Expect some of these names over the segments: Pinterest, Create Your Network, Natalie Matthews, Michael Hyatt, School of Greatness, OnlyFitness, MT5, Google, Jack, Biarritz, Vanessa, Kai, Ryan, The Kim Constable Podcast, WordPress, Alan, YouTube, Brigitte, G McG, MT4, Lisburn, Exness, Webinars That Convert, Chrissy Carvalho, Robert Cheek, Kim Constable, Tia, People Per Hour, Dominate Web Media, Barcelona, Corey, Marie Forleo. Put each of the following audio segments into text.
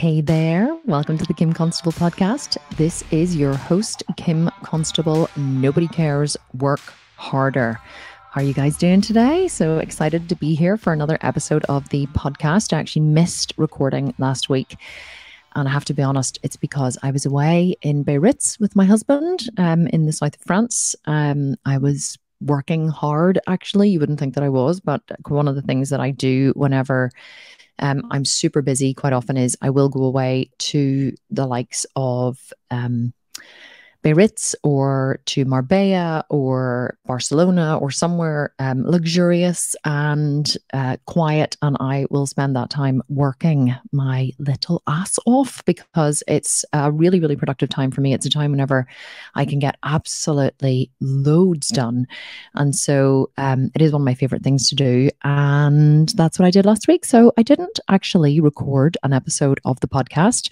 Hey there, welcome to the Kim Constable Podcast. This is your host, Kim Constable. Nobody cares, work harder. How are you guys doing today? So excited to be here for another episode of the podcast. I actually missed recording last week. And I have to be honest, it's because I was away in Biarritz with my husband in the south of France. I was working hard, actually. You wouldn't think that I was, but one of the things that I do whenever I'm super busy quite often is I will go away to the likes of Beirut or to Marbella or Barcelona or somewhere luxurious and quiet, and I will spend that time working my little ass off because it's a really, really productive time for me. It's a time whenever I can get absolutely loads done, and so it is one of my favorite things to do, and that's what I did last week. So I didn't actually record an episode of the podcast.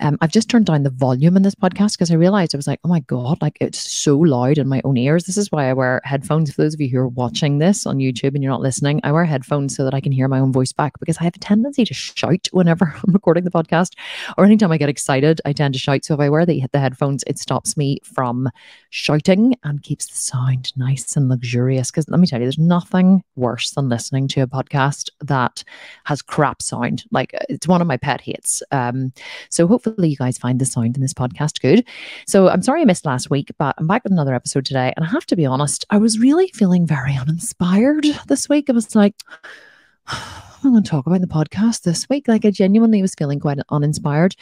I've just turned down the volume in this podcast because I realized I was like, oh my God, like it's so loud in my own ears. This is why I wear headphones. For those of you who are watching this on YouTube and you're not listening, I wear headphones so that I can hear my own voice back because I have a tendency to shout whenever I'm recording the podcast, or anytime I get excited, I tend to shout. So if I wear the headphones, it stops me from shouting and keeps the sound nice and luxurious. Because let me tell you, there's nothing worse than listening to a podcast that has crap sound. Like it's one of my pet hates. So hopefully you guys find the sound in this podcast good. So I'm sorry I missed last week, but I'm back with another episode today. And I have to be honest, I was really feeling very uninspired this week. I was like, I'm going to talk about the podcast this week. Like I genuinely was feeling quite uninspired.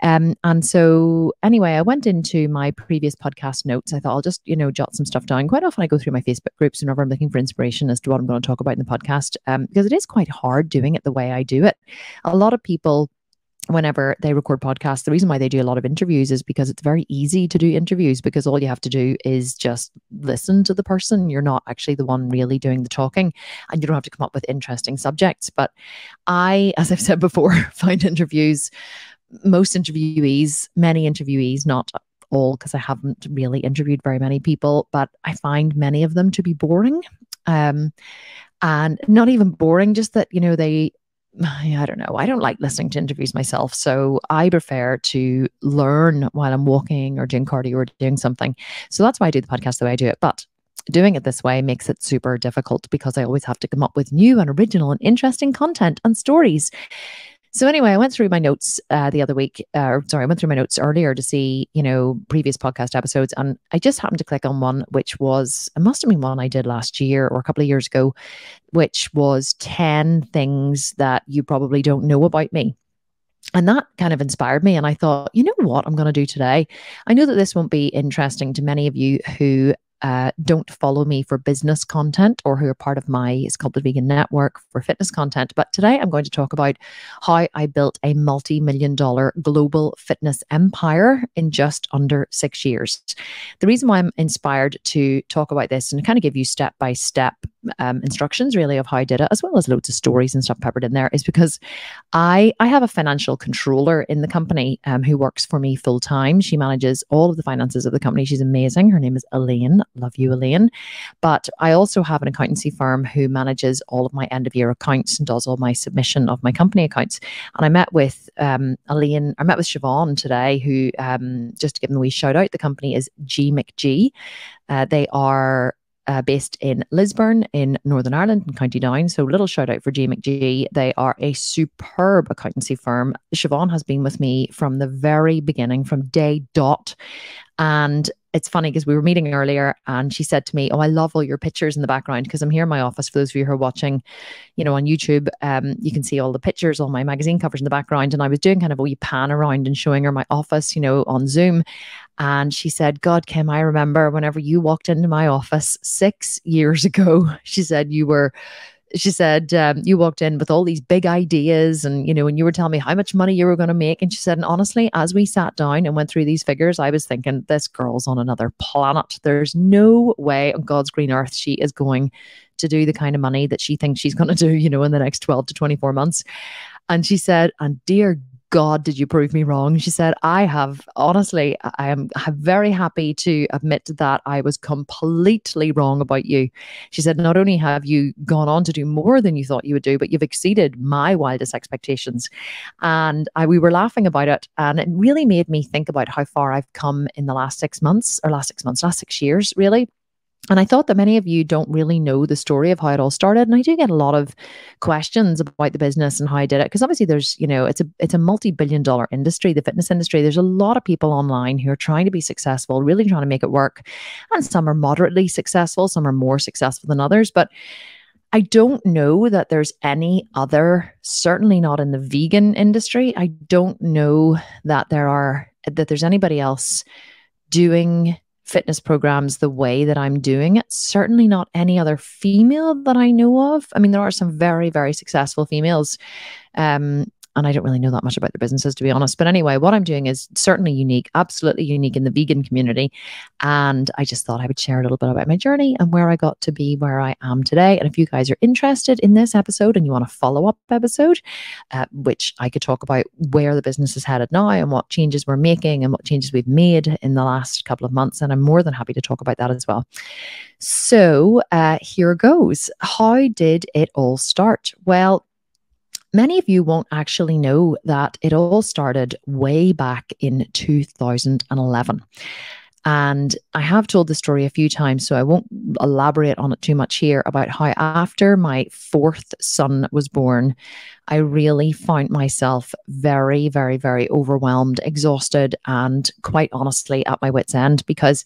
And so anyway, I went into my previous podcast notes. I thought I'll just, you know, jot some stuff down. Quite often I go through my Facebook groups whenever I'm looking for inspiration as to what I'm going to talk about in the podcast, because it is quite hard doing it the way I do it. A lot of people, whenever they record podcasts, the reason why they do a lot of interviews is because it's very easy to do interviews, because all you have to do is just listen to the person. You're not actually the one really doing the talking, and you don't have to come up with interesting subjects. But I, as I've said before, find interviews, many interviewees, not all, because I haven't really interviewed very many people, but I find many of them to be boring. And not even boring, just that, you know, they, I don't know. I don't like listening to interviews myself, so I prefer to learn while I'm walking or doing cardio or doing something. So that's why I do the podcast the way I do it. But doing it this way makes it super difficult because I always have to come up with new and original and interesting content and stories. So anyway, I went through my notes I went through my notes earlier to see, you know, previous podcast episodes, and I just happened to click on one, which was, it must have been one I did last year or a couple of years ago, which was 10 things that you probably don't know about me. And that kind of inspired me, and I thought, you know what I'm going to do today? I know that this won't be interesting to many of you who don't follow me for business content or who are part of my Sculpted Vegan Network for fitness content. But today I'm going to talk about how I built a multi-million-dollar global fitness empire in just under 6 years. The reason why I'm inspired to talk about this and kind of give you step-by-step instructions really of how I did it, as well as loads of stories and stuff peppered in there, is because I have a financial controller in the company who works for me full-time. She manages all of the finances of the company. She's amazing. Her name is Elaine. Love you, Elaine. But I also have an accountancy firm who manages all of my end of year accounts and does all my submission of my company accounts. And I met with Siobhan today, who, just to give them a wee shout out, the company is G McG. They are based in Lisburn in Northern Ireland and County Down. So little shout out for G McG. They are a superb accountancy firm. Siobhan has been with me from the very beginning, from day dot. And it's funny because we were meeting earlier and she said to me, oh, I love all your pictures in the background, because I'm here in my office. For those of you who are watching, you know, on YouTube, you can see all the pictures, all my magazine covers in the background. And I was doing kind of a wee pan around and showing her my office, you know, on Zoom. And she said, God, Kim, I remember whenever you walked into my office 6 years ago, she said, you walked in with all these big ideas, and, you know, and you were telling me how much money you were going to make. And she said, and honestly, as we sat down and went through these figures, I was thinking, this girl's on another planet. There's no way on God's green earth she is going to do the kind of money that she thinks she's going to do, you know, in the next 12 to 24 months. And she said, and dear God, did you prove me wrong? She said, I am very happy to admit that I was completely wrong about you. She said, not only have you gone on to do more than you thought you would do, but you've exceeded my wildest expectations. And we were laughing about it. And it really made me think about how far I've come in the last 6 years, really. And I thought that many of you don't really know the story of how it all started. And I do get a lot of questions about the business and how I did it. Because obviously there's, you know, it's a multi-billion-dollar industry, the fitness industry. There's a lot of people online who are trying to be successful, really trying to make it work. And some are moderately successful, some are more successful than others. But I don't know that there's any other, certainly not in the vegan industry, I don't know that there's anybody else doing fitness programs the way that I'm doing it. Certainly not any other female that I know of. I mean, there are some very, very successful females. And I don't really know that much about their businesses, to be honest. But anyway, what I'm doing is certainly unique, absolutely unique in the vegan community. And I just thought I would share a little bit about my journey and where I got to be where I am today. And if you guys are interested in this episode and you want a follow-up episode, which I could talk about where the business is headed now and what changes we're making and what changes we've made in the last couple of months. And I'm more than happy to talk about that as well. So here goes. How did it all start? Well, many of you won't actually know that it all started way back in 2011. And I have told the story a few times, so I won't elaborate on it too much here, about how after my fourth son was born, I really found myself very, very, very overwhelmed, exhausted, and quite honestly at my wit's end, because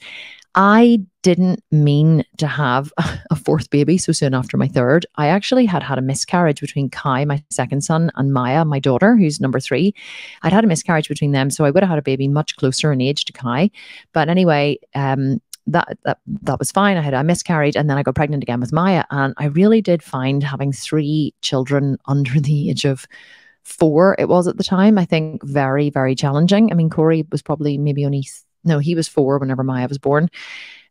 I didn't mean to have a fourth baby so soon after my third. I actually had a miscarriage between Kai, my second son, and Maya, my daughter, who's number three. I'd had a miscarriage between them, so I would have had a baby much closer in age to Kai. But anyway, that was fine. I had a miscarriage, and then I got pregnant again with Maya. And I really did find having three children under the age of four, it was at the time, I think, very, very challenging. I mean, Corey was probably maybe only... No, he was four whenever Maya was born.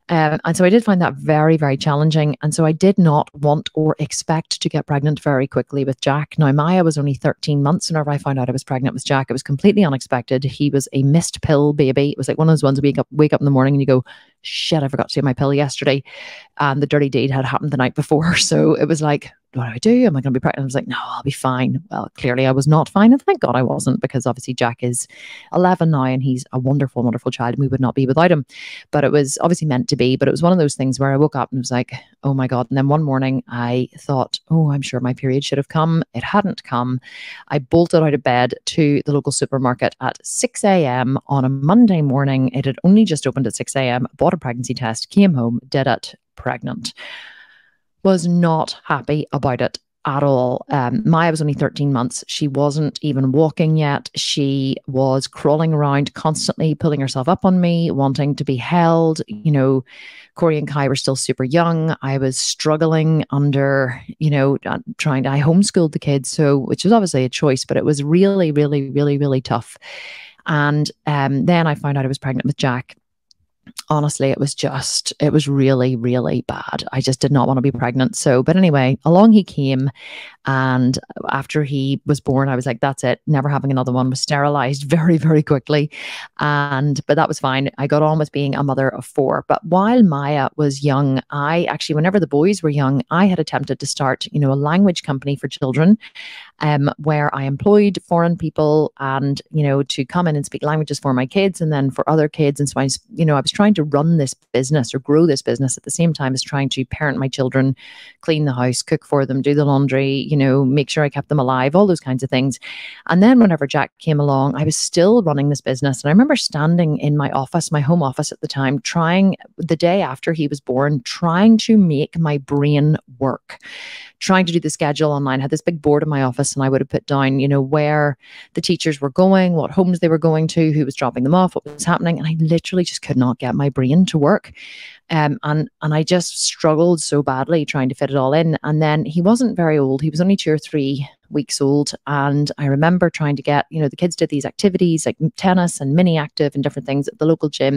And so I did find that very, very challenging. And so I did not want or expect to get pregnant very quickly with Jack. Now, Maya was only 13 months whenever I found out I was pregnant with Jack. It was completely unexpected. He was a missed pill baby. It was like one of those ones wake up in the morning and you go, shit, I forgot to take my pill yesterday. And the dirty deed had happened the night before. So it was like, what do? Am I going to be pregnant? I was like, no, I'll be fine. Well, clearly I was not fine. And thank God I wasn't, because obviously Jack is 11 now and he's a wonderful, wonderful child. And we would not be without him. But it was obviously meant to be. But it was one of those things where I woke up and was like, oh my God. And then one morning I thought, oh, I'm sure my period should have come. It hadn't come. I bolted out of bed to the local supermarket at 6 a.m. on a Monday morning. It had only just opened at 6 a.m. Bought a pregnancy test, came home, did it, pregnant. Was not happy about it at all. Maya was only 13 months. She wasn't even walking yet. She was crawling around constantly, pulling herself up on me, wanting to be held. You know, Corey and Kai were still super young. I was struggling under, you know, I homeschooled the kids, so, which was obviously a choice, but it was really, really, really, really tough. And then I found out I was pregnant with Jack. Honestly, it was really, really bad. I just did not want to be pregnant. So, but anyway, along he came. And after he was born, I was like, that's it. Never having another one. Was sterilized very, very quickly. But that was fine. I got on with being a mother of four. But while Maya was young, I actually, whenever the boys were young, I had attempted to start, you know, a language company for children, where I employed foreign people and, you know, to come in and speak languages for my kids and then for other kids. And so I, you know, I was trying to run this business or grow this business at the same time as trying to parent my children, clean the house, cook for them, do the laundry, you know, make sure I kept them alive, all those kinds of things. And then whenever Jack came along, I was still running this business. And I remember standing in my office, my home office at the time, trying, the day after he was born, trying to make my brain work, trying to do the schedule online. I had this big board in my office and I would have put down, you know, where the teachers were going, what homes they were going to, who was dropping them off, what was happening. And I literally just could not get my brain to work. And I just struggled so badly trying to fit it all in. And then he wasn't very old. He was only 2 or 3 weeks old. And I remember trying to get, you know, the kids did these activities like tennis and mini active and different things at the local gym.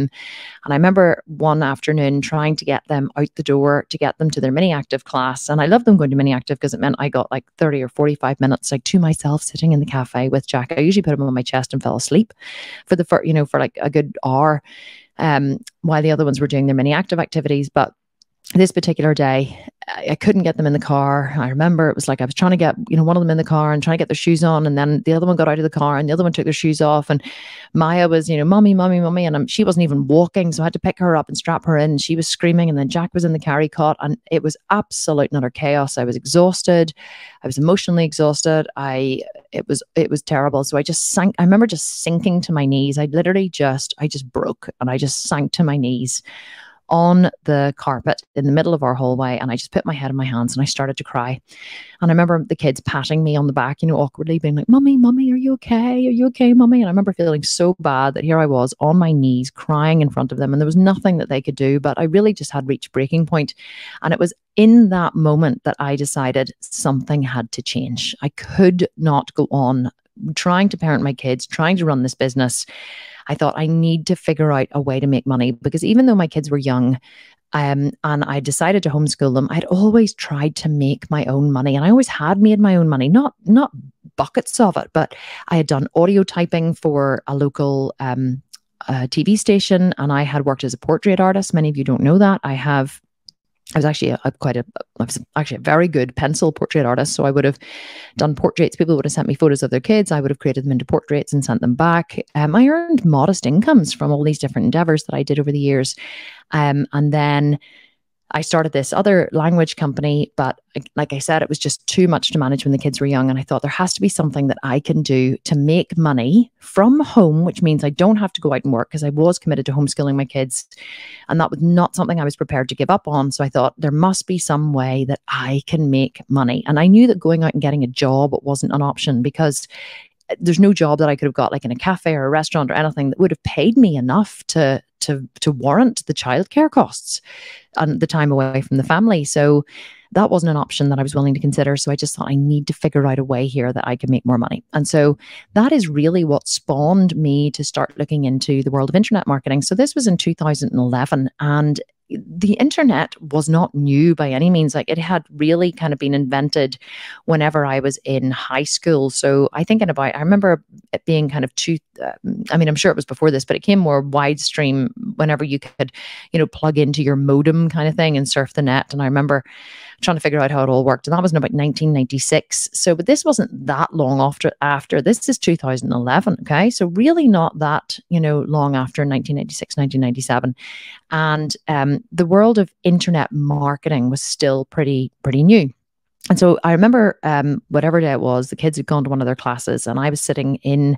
And I remember one afternoon trying to get them out the door to get them to their mini active class. And I loved them going to mini active because it meant I got like 30 or 45 minutes like to myself sitting in the cafe with Jack. I usually put him on my chest and fell asleep for the first, you know, for like a good hour while the other ones were doing their mini active activities. But this particular day, I couldn't get them in the car. I remember it was like I was trying to get, you know, one of them in the car and trying to get their shoes on. And then the other one got out of the car and the other one took their shoes off. And Maya was, you know, mommy, mommy, mommy. And she wasn't even walking. So I had to pick her up and strap her in. She was screaming. And then Jack was in the carry cot. And it was absolute and utter chaos. I was exhausted. I was emotionally exhausted. It was terrible. So I just sank. I remember just sinking to my knees. I literally just, broke and I just sank to my knees on the carpet in the middle of our hallway. And I just put my head in my hands and I started to cry. And I remember the kids patting me on the back, you know, awkwardly being like, mommy, mommy, are you okay? Are you okay, mommy? And I remember feeling so bad that here I was on my knees crying in front of them and there was nothing that they could do, but I really just had reached breaking point. And it was in that moment that I decided something had to change. I could not go on trying to parent my kids, trying to run this business. I thought I need to figure out a way to make money because even though my kids were young and I decided to homeschool them, I'd always tried to make my own money and I always had made my own money, not buckets of it, but I had done audio typing for a local TV station and I had worked as a portrait artist. Many of you don't know that. I was actually a very good pencil portrait artist. So I would have done portraits. People would have sent me photos of their kids. I would have created them into portraits and sent them back. I earned modest incomes from all these different endeavors that I did over the years. And then I started this other language company, but like I said, it was just too much to manage when the kids were young. And I thought there has to be something that I can do to make money from home, which means I don't have to go out and work because I was committed to homeschooling my kids. And that was not something I was prepared to give up on. So I thought there must be some way that I can make money. And I knew that going out and getting a job wasn't an option because there's no job that I could have got like in a cafe or a restaurant or anything that would have paid me enough to warrant the childcare costs and the time away from the family. So that wasn't an option that I was willing to consider. So I just thought I need to figure out a way here that I can make more money. And so that is really what spawned me to start looking into the world of internet marketing. So this was in 2011 and the internet was not new by any means. Like it had really kind of been invented whenever I was in high school. So I think I remember it being kind of I mean, I'm sure it was before this, but it came more wide stream whenever you could, you know, plug into your modem kind of thing and surf the net. And I remember trying to figure out how it all worked. And that was in about 1996. So, but this wasn't that long after. This is 2011. Okay. So really not that, you know, long after 1996, 1997. And the world of internet marketing was still pretty new. And so I remember whatever day it was, the kids had gone to one of their classes and I was sitting in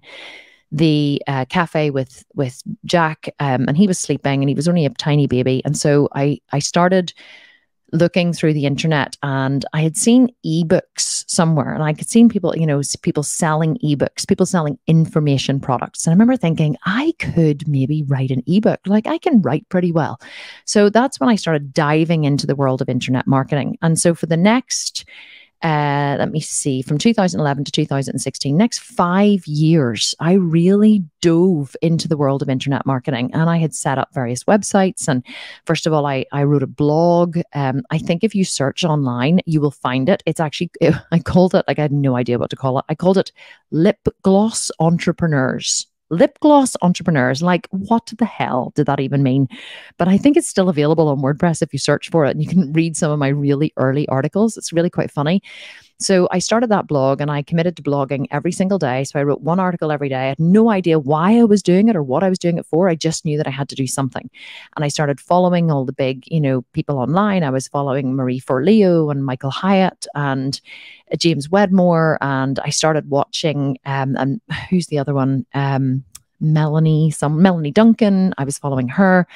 the cafe with Jack and he was sleeping and he was only a tiny baby. And so I started looking through the internet and I had seen ebooks somewhere and I could see people, you know, people selling ebooks, people selling information products. And I remember thinking I could maybe write an ebook, like I can write pretty well. So that's when I started diving into the world of internet marketing. And so for the next, let me see, from 2011 to 2016, next 5 years, I really dove into the world of internet marketing and I had set up various websites. And first of all, I wrote a blog. I think if you search online, you will find it. It's actually, I called it, like I had no idea what to call it. I called it Lip Gloss Entrepreneurs. Lip Gloss Entrepreneurs, like what the hell did that even mean? But I think it's still available on WordPress if you search for it and you can read some of my really early articles. It's really quite funny. So I started that blog and I committed to blogging every single day. So I wrote one article every day. I had no idea why I was doing it or what I was doing it for. I just knew that I had to do something. And I started following all the big, you know, people online. I was following Marie Forleo and Michael Hyatt and James Wedmore, and I started watching and who's the other one? Melanie Duncan. I was following her,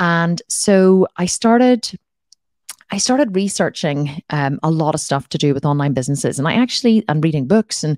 and so I started researching a lot of stuff to do with online businesses, and reading books and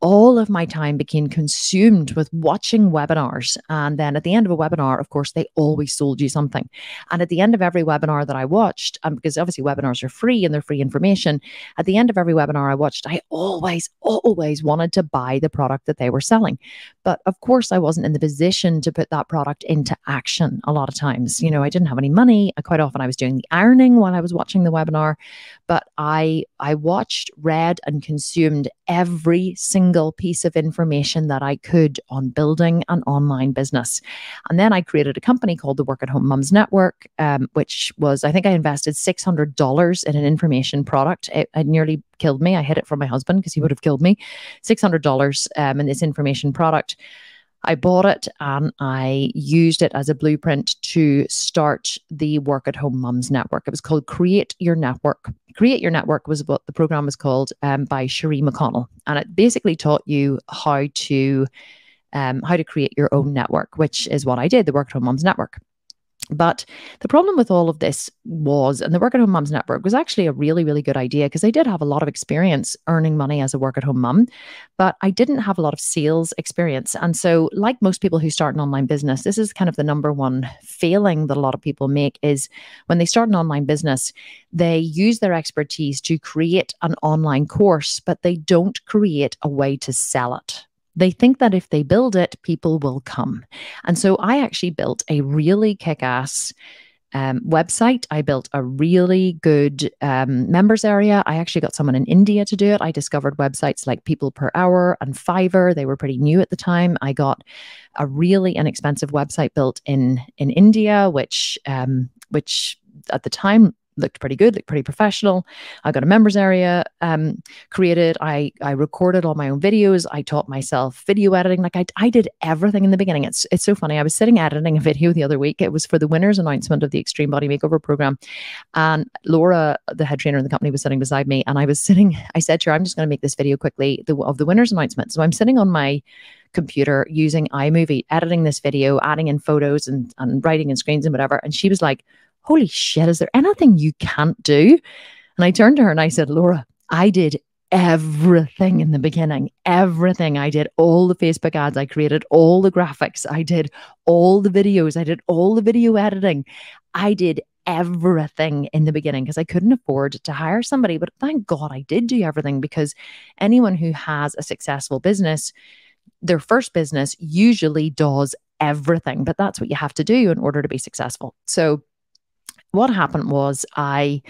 all of my time became consumed with watching webinars. And then at the end of a webinar, of course, they always sold you something. And at the end of every webinar that I watched, because obviously webinars are free and they're free information, at the end of every webinar I watched, I always wanted to buy the product that they were selling. But of course, I wasn't in the position to put that product into action a lot of times. You know, I didn't have any money. Quite often I was doing the ironing while I was watching the webinar, but I watched, read, and consumed every single piece of information that I could on building an online business. And then I created a company called the Work at Home Moms Network, which was, I think I invested $600 in an information product. It nearly killed me. I hid it from my husband because he would have killed me. $600 in this information product. I bought it and I used it as a blueprint to start the Work at Home Moms Network. It was called Create Your Network. Create Your Network was what the program was called by Cherie McConnell. And it basically taught you how to create your own network, which is what I did, the Work at Home Moms Network. But the problem with all of this was, and the Work at Home Moms Network was actually a really, really good idea because I did have a lot of experience earning money as a work at home mum, but I didn't have a lot of sales experience. And so like most people who start an online business, this is kind of the number one failing that a lot of people make is when they start an online business, they use their expertise to create an online course, but they don't create a way to sell it. They think that if they build it, people will come. And so I actually built a really kick-ass website. I built a really good members area. I actually got someone in India to do it. I discovered websites like People Per Hour and Fiverr. They were pretty new at the time. I got a really inexpensive website built in India, which at the time looked pretty good, looked pretty professional. I got a members area created. I recorded all my own videos. I taught myself video editing. Like I did everything in the beginning. It's so funny. I was sitting editing a video the other week. It was for the winners announcement of the Extreme Body Makeover program. And Laura, the head trainer in the company, was sitting beside me. And I said to her, I'm just going to make this video quickly of the winners announcement. So I'm sitting on my computer using iMovie, editing this video, adding in photos and writing in screens and whatever. And she was like, holy shit, is there anything you can't do? And I turned to her and I said, Laura, I did everything in the beginning, everything. I did all the Facebook ads. I created all the graphics. I did all the videos. I did all the video editing. I did everything in the beginning because I couldn't afford to hire somebody. But thank God I did do everything because anyone who has a successful business, their first business usually does everything. But that's what you have to do in order to be successful. So what happened was the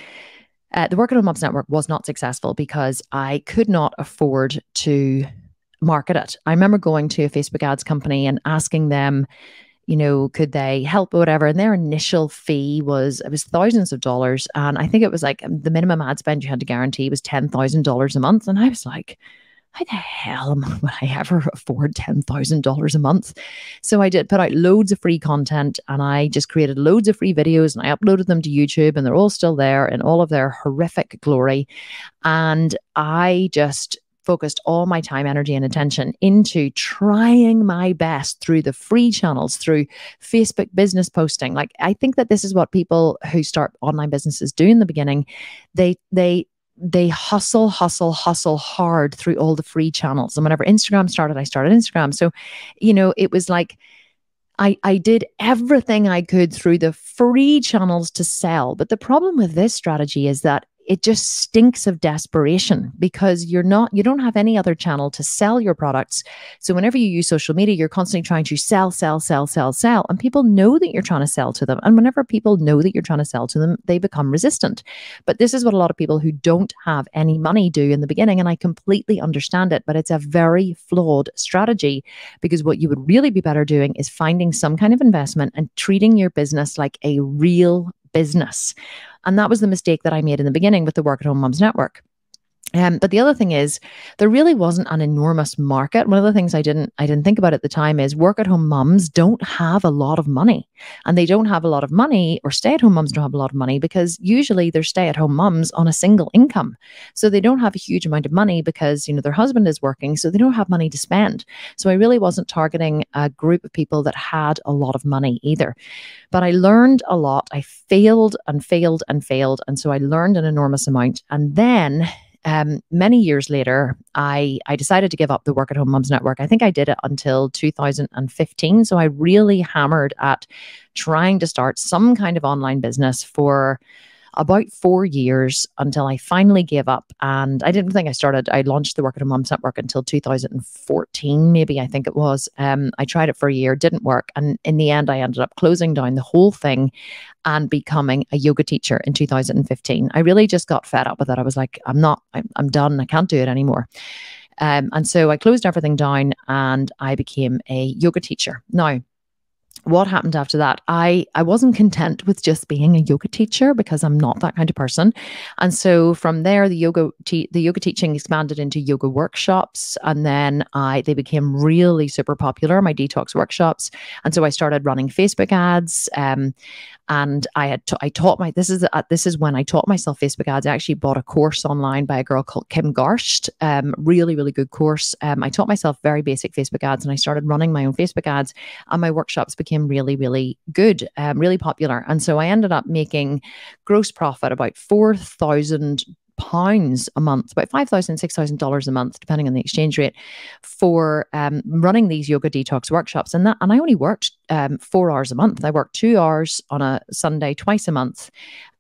Work at Home Moms Network was not successful because I could not afford to market it. I remember going to a Facebook ads company and asking them, you know, could they help or whatever? And their initial fee was, it was thousands of dollars. And I think it was like the minimum ad spend you had to guarantee was $10,000 a month. And I was like, how the hell would I ever afford $10,000 a month? So I did put out loads of free content and I just created loads of free videos and I uploaded them to YouTube and they're all still there in all of their horrific glory. And I just focused all my time, energy, and attention into trying my best through the free channels, through Facebook business posting. Like I think that this is what people who start online businesses do in the beginning. They hustle hard through all the free channels. And whenever Instagram started, I started Instagram. So, you know, it was like I did everything I could through the free channels to sell. But the problem with this strategy is that it just stinks of desperation because you don't have any other channel to sell your products. So whenever you use social media, you're constantly trying to sell. And people know that you're trying to sell to them. And whenever people know that you're trying to sell to them, they become resistant. But this is what a lot of people who don't have any money do in the beginning. And I completely understand it, but it's a very flawed strategy because what you would really be better doing is finding some kind of investment and treating your business like a real business. And that was the mistake that I made in the beginning with the Work at Home Moms Network. But the other thing is there really wasn't an enormous market. One of the things I didn't think about at the time is work at home mums don't have a lot of money, and they don't have a lot of money, or stay at home mums don't have a lot of money because usually they're stay at home mums on a single income. So they don't have a huge amount of money because, you know, their husband is working, so they don't have money to spend. So I really wasn't targeting a group of people that had a lot of money either. But I learned a lot. I failed and failed and failed. And so I learned an enormous amount. And then Many years later, I decided to give up the Work at Home Moms Network. I think I did it until 2015. So I really hammered at trying to start some kind of online business for about 4 years until I finally gave up. And I didn't think I started, I launched the Work at Home Moms Network until 2014, maybe, I think it was. I tried it for a year, didn't work. And in the end, I ended up closing down the whole thing and becoming a yoga teacher in 2015. I really just got fed up with it. I was like, I'm done. I can't do it anymore. And so I closed everything down and I became a yoga teacher. Now, what happened after that? I wasn't content with just being a yoga teacher because I'm not that kind of person. And so from there, the yoga teaching expanded into yoga workshops. And then they became really super popular, my detox workshops. And so I started running Facebook ads. And this is when I taught myself Facebook ads. I actually bought a course online by a girl called Kim Garst. Really, really good course. I taught myself very basic Facebook ads and I started running my own Facebook ads, and my workshops became really, really good, really popular. And so I ended up making gross profit about £4,000 a month, about $5,000, $6,000 a month, depending on the exchange rate, for running these yoga detox workshops. And I only worked 4 hours a month. I worked 2 hours on a Sunday twice a month,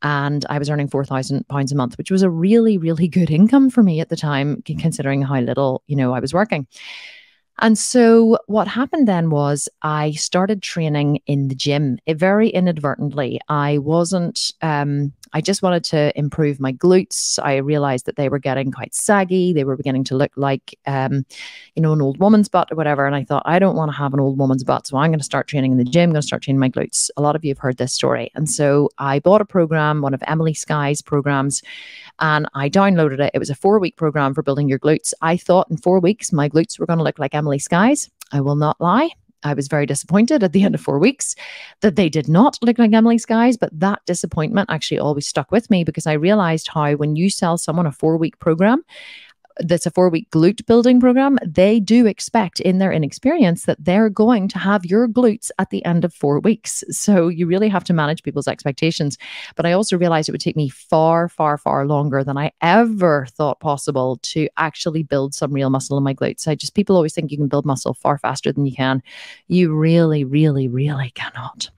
and I was earning £4,000 a month, which was a really, really good income for me at the time, considering how little, I was working. And so what happened then was I started training in the gym very inadvertently. I just wanted to improve my glutes. I realized that they were getting quite saggy. They were beginning to look like, an old woman's butt or whatever. And I thought, I don't want to have an old woman's butt. So I'm going to start training in the gym. I'm going to start training my glutes. A lot of you have heard this story. And so I bought a program, one of Emily Skye's programs, and I downloaded it. It was a 4-week program for building your glutes. I thought in 4 weeks, my glutes were going to look like Emily Skye's. I will not lie. I was very disappointed at the end of 4 weeks that they did not look like Emily Skye's, but that disappointment actually always stuck with me because I realized how when you sell someone a 4-week program, that's a 4-week glute building program, they do expect in their inexperience that they're going to have your glutes at the end of 4 weeks. So you really have to manage people's expectations. But I also realized it would take me far, far, far longer than I ever thought possible to actually build some real muscle in my glutes. People always think you can build muscle far faster than you can. You really, really, really cannot.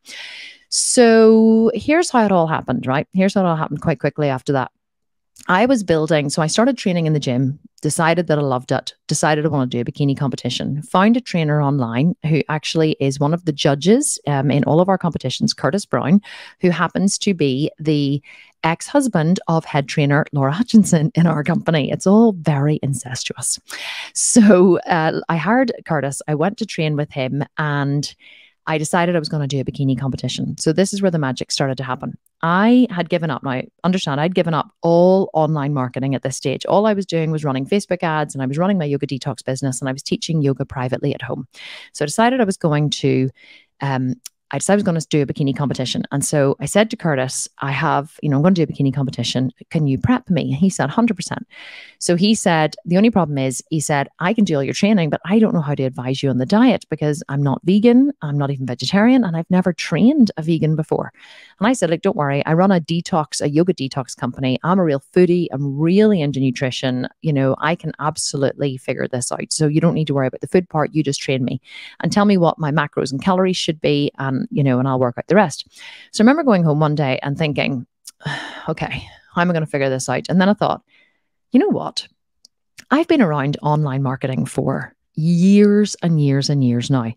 So here's how it all happened, right? Here's how it all happened quite quickly after that. So I started training in the gym, decided that I loved it, decided I want to do a bikini competition, found a trainer online who actually is one of the judges in all of our competitions, Curtis Brown, who happens to be the ex-husband of head trainer Laura Hutchinson in our company. It's all very incestuous. So I hired Curtis. I went to train with him and I decided I was going to do a bikini competition. So this is where the magic started to happen. I had given up. Now, understand, I'd given up all online marketing at this stage. All I was doing was running Facebook ads, and I was running my yoga detox business, and I was teaching yoga privately at home. So I decided I was going to do a bikini competition. And so I said to Curtis, I'm going to do a bikini competition. Can you prep me? And he said, 100%. So he said, the only problem is, he said, I can do all your training, but I don't know how to advise you on the diet because I'm not vegan. I'm not even vegetarian. And I've never trained a vegan before. And I said, don't worry. I run a yoga detox company. I'm a real foodie. I'm really into nutrition. I can absolutely figure this out. So you don't need to worry about the food part. You just train me and tell me what my macros and calories should be. And I'll work out the rest. So I remember going home one day and thinking, okay, how am I going to figure this out? And then I thought, you know what? I've been around online marketing for years and years and years now.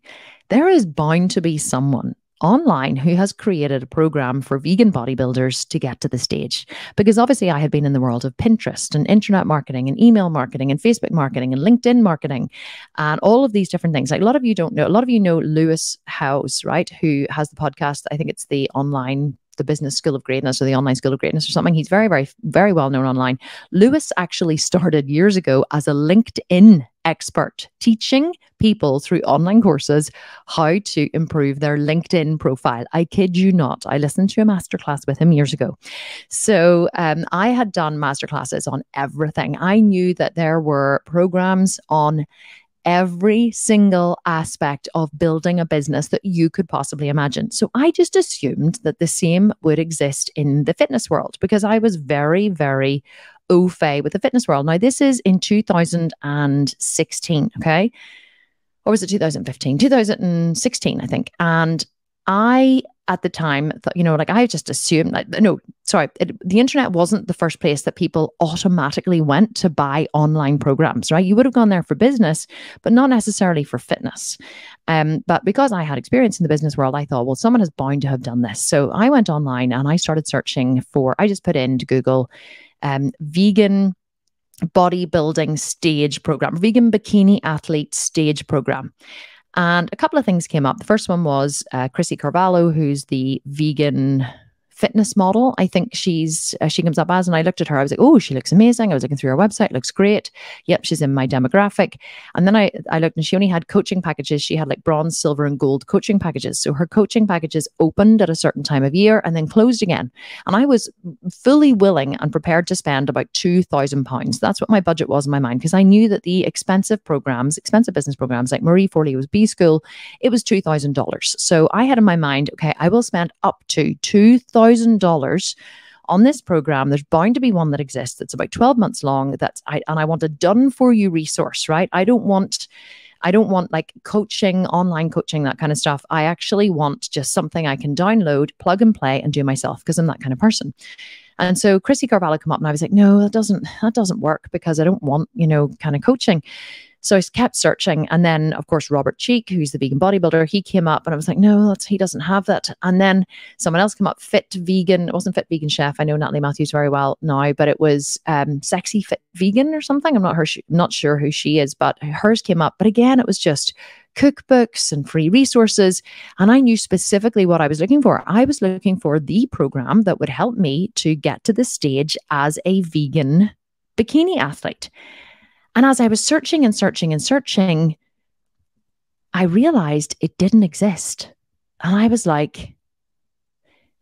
There is bound to be someone online who has created a program for vegan bodybuilders to get to the stage. Because obviously I had been in the world of Pinterest and internet marketing and email marketing and Facebook marketing and LinkedIn marketing and all of these different things. Like a lot of you know Lewis Howes, right? Who has the podcast. I think it's the business School of Greatness or the online School of Greatness or something. He's very, very, very well known online. Lewis actually started years ago as a LinkedIn expert, teaching people through online courses how to improve their LinkedIn profile. I kid you not. I listened to a masterclass with him years ago. So I had done masterclasses on everything. I knew that there were programs on every single aspect of building a business that you could possibly imagine. So I just assumed that the same would exist in the fitness world because I was very, very au fait with the fitness world. Now, this is in 2016, okay? Or was it 2015? 2016, I think. And I, at the time, thought, you know, like I just assumed, like, no, sorry, the internet wasn't the first place that people automatically went to buy online programs, right? You would have gone there for business, but not necessarily for fitness. But because I had experience in the business world, I thought, well, someone is bound to have done this. So I went online and I started searching for, I just put into Google vegan bodybuilding stage program, vegan bikini athlete stage program. And a couple of things came up. The first one was Chrissy Carvalho, who's the vegan fitness model. I think she's she comes up as, and I looked at her. I was like, oh, she looks amazing. I was looking through her website. Looks great. Yep, she's in my demographic. And then I looked, and she only had coaching packages. She had like bronze, silver, and gold coaching packages. So her coaching packages opened at a certain time of year and then closed again. And I was fully willing and prepared to spend about £2,000. That's what my budget was in my mind, because I knew that the expensive programs, expensive business programs like Marie Forleo's B School, it was $2,000. So I had in my mind, okay, I will spend up to $2,000 on this program. There's bound to be one that exists that's about 12 months long. And I want a done for you resource, right? I don't want like coaching, online coaching, that kind of stuff. I actually want just something I can download, plug and play, and do myself, because I'm that kind of person. And so Chrissy Carvalho came up, and I was like, no, that doesn't work, because I don't want, you know, kind of coaching. So I kept searching. And then, of course, Robert Cheek, who's the vegan bodybuilder, he came up, and I was like, no, he doesn't have that. And then someone else came up, Fit Vegan. It wasn't Fit Vegan Chef. I know Natalie Matthews very well now, but it was Sexy Fit Vegan or something. I'm not sure who she is, but hers came up. But again, it was just cookbooks and free resources. And I knew specifically what I was looking for. I was looking for the program that would help me to get to the stage as a vegan bikini athlete. And as I was searching and searching and searching, I realized it didn't exist. And I was like,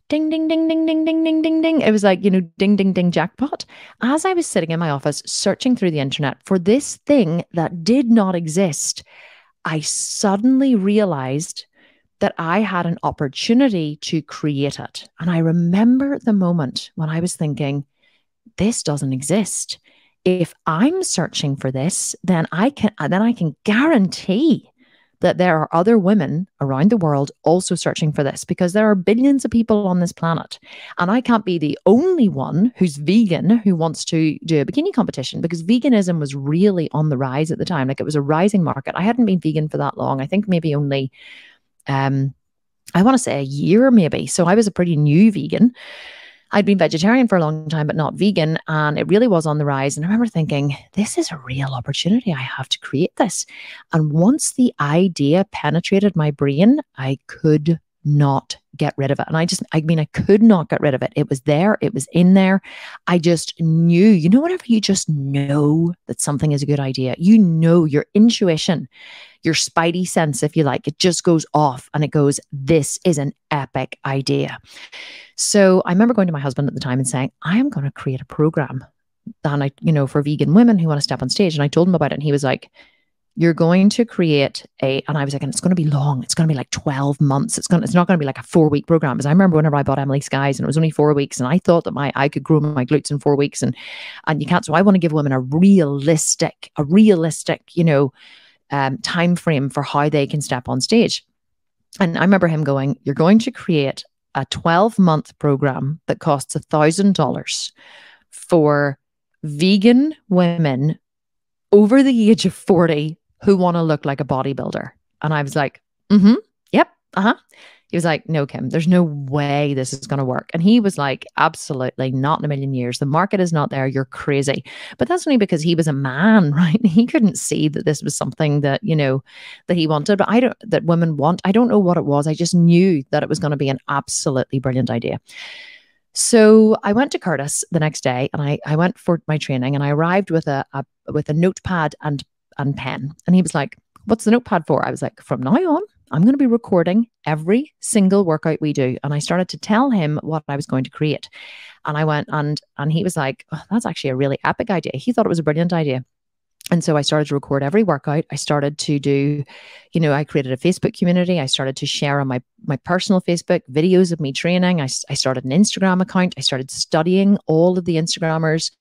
ding, ding, ding, ding, ding, ding, ding, ding, ding. It was like, you know, ding, ding, ding, jackpot. As I was sitting in my office searching through the internet for this thing that did not exist, I suddenly realized that I had an opportunity to create it. And I remember the moment when I was thinking, this doesn't exist. If I'm searching for this, then I can guarantee that there are other women around the world also searching for this, because there are billions of people on this planet. And I can't be the only one who's vegan who wants to do a bikini competition, because veganism was really on the rise at the time. Like, it was a rising market. I hadn't been vegan for that long. I think maybe only, I want to say a year maybe. So I was a pretty new vegan. I'd been vegetarian for a long time, but not vegan. And it really was on the rise. And I remember thinking, this is a real opportunity. I have to create this. And once the idea penetrated my brain, I could not get rid of it. And I could not get rid of it. It was there. It was in there. I just knew, you know, whenever you just know that something is a good idea, you know, your intuition, your spidey sense, if you like, it just goes off and it goes, this is an epic idea. So I remember going to my husband at the time and saying, I am going to create a program, and for vegan women who want to step on stage. And I told him about it, and he was like, you're going to create and I was like, and it's going to be long. It's going to be like 12 months. It's not going to be like a 4-week program. Because I remember whenever I bought Emily Skye's, and it was only 4 weeks, and I thought that I could grow my glutes in 4 weeks, and you can't. So I want to give women a realistic, time frame for how they can step on stage. And I remember him going, you're going to create a 12-month program that costs $1,000 for vegan women over the age of 40 who want to look like a bodybuilder. And I was like, mm-hmm, yep, uh-huh. He was like, no, Kim, there's no way this is going to work. And he was like, absolutely not in a million years. The market is not there. You're crazy. But that's only because he was a man, right? He couldn't see that this was something that, that he wanted, that women want. I don't know what it was. I just knew that it was going to be an absolutely brilliant idea. So I went to Curtis the next day, and I went for my training, and I arrived with a notepad and pen. And he was like, what's the notepad for? I was like, from now on, I'm going to be recording every single workout we do. And I started to tell him what I was going to create. And I went, and he was like, oh, that's actually a really epic idea. He thought it was a brilliant idea. And so I started to record every workout. I started to do, you know, I created a Facebook community. I started to share on my personal Facebook videos of me training. I started an Instagram account. I started studying all of the Instagrammers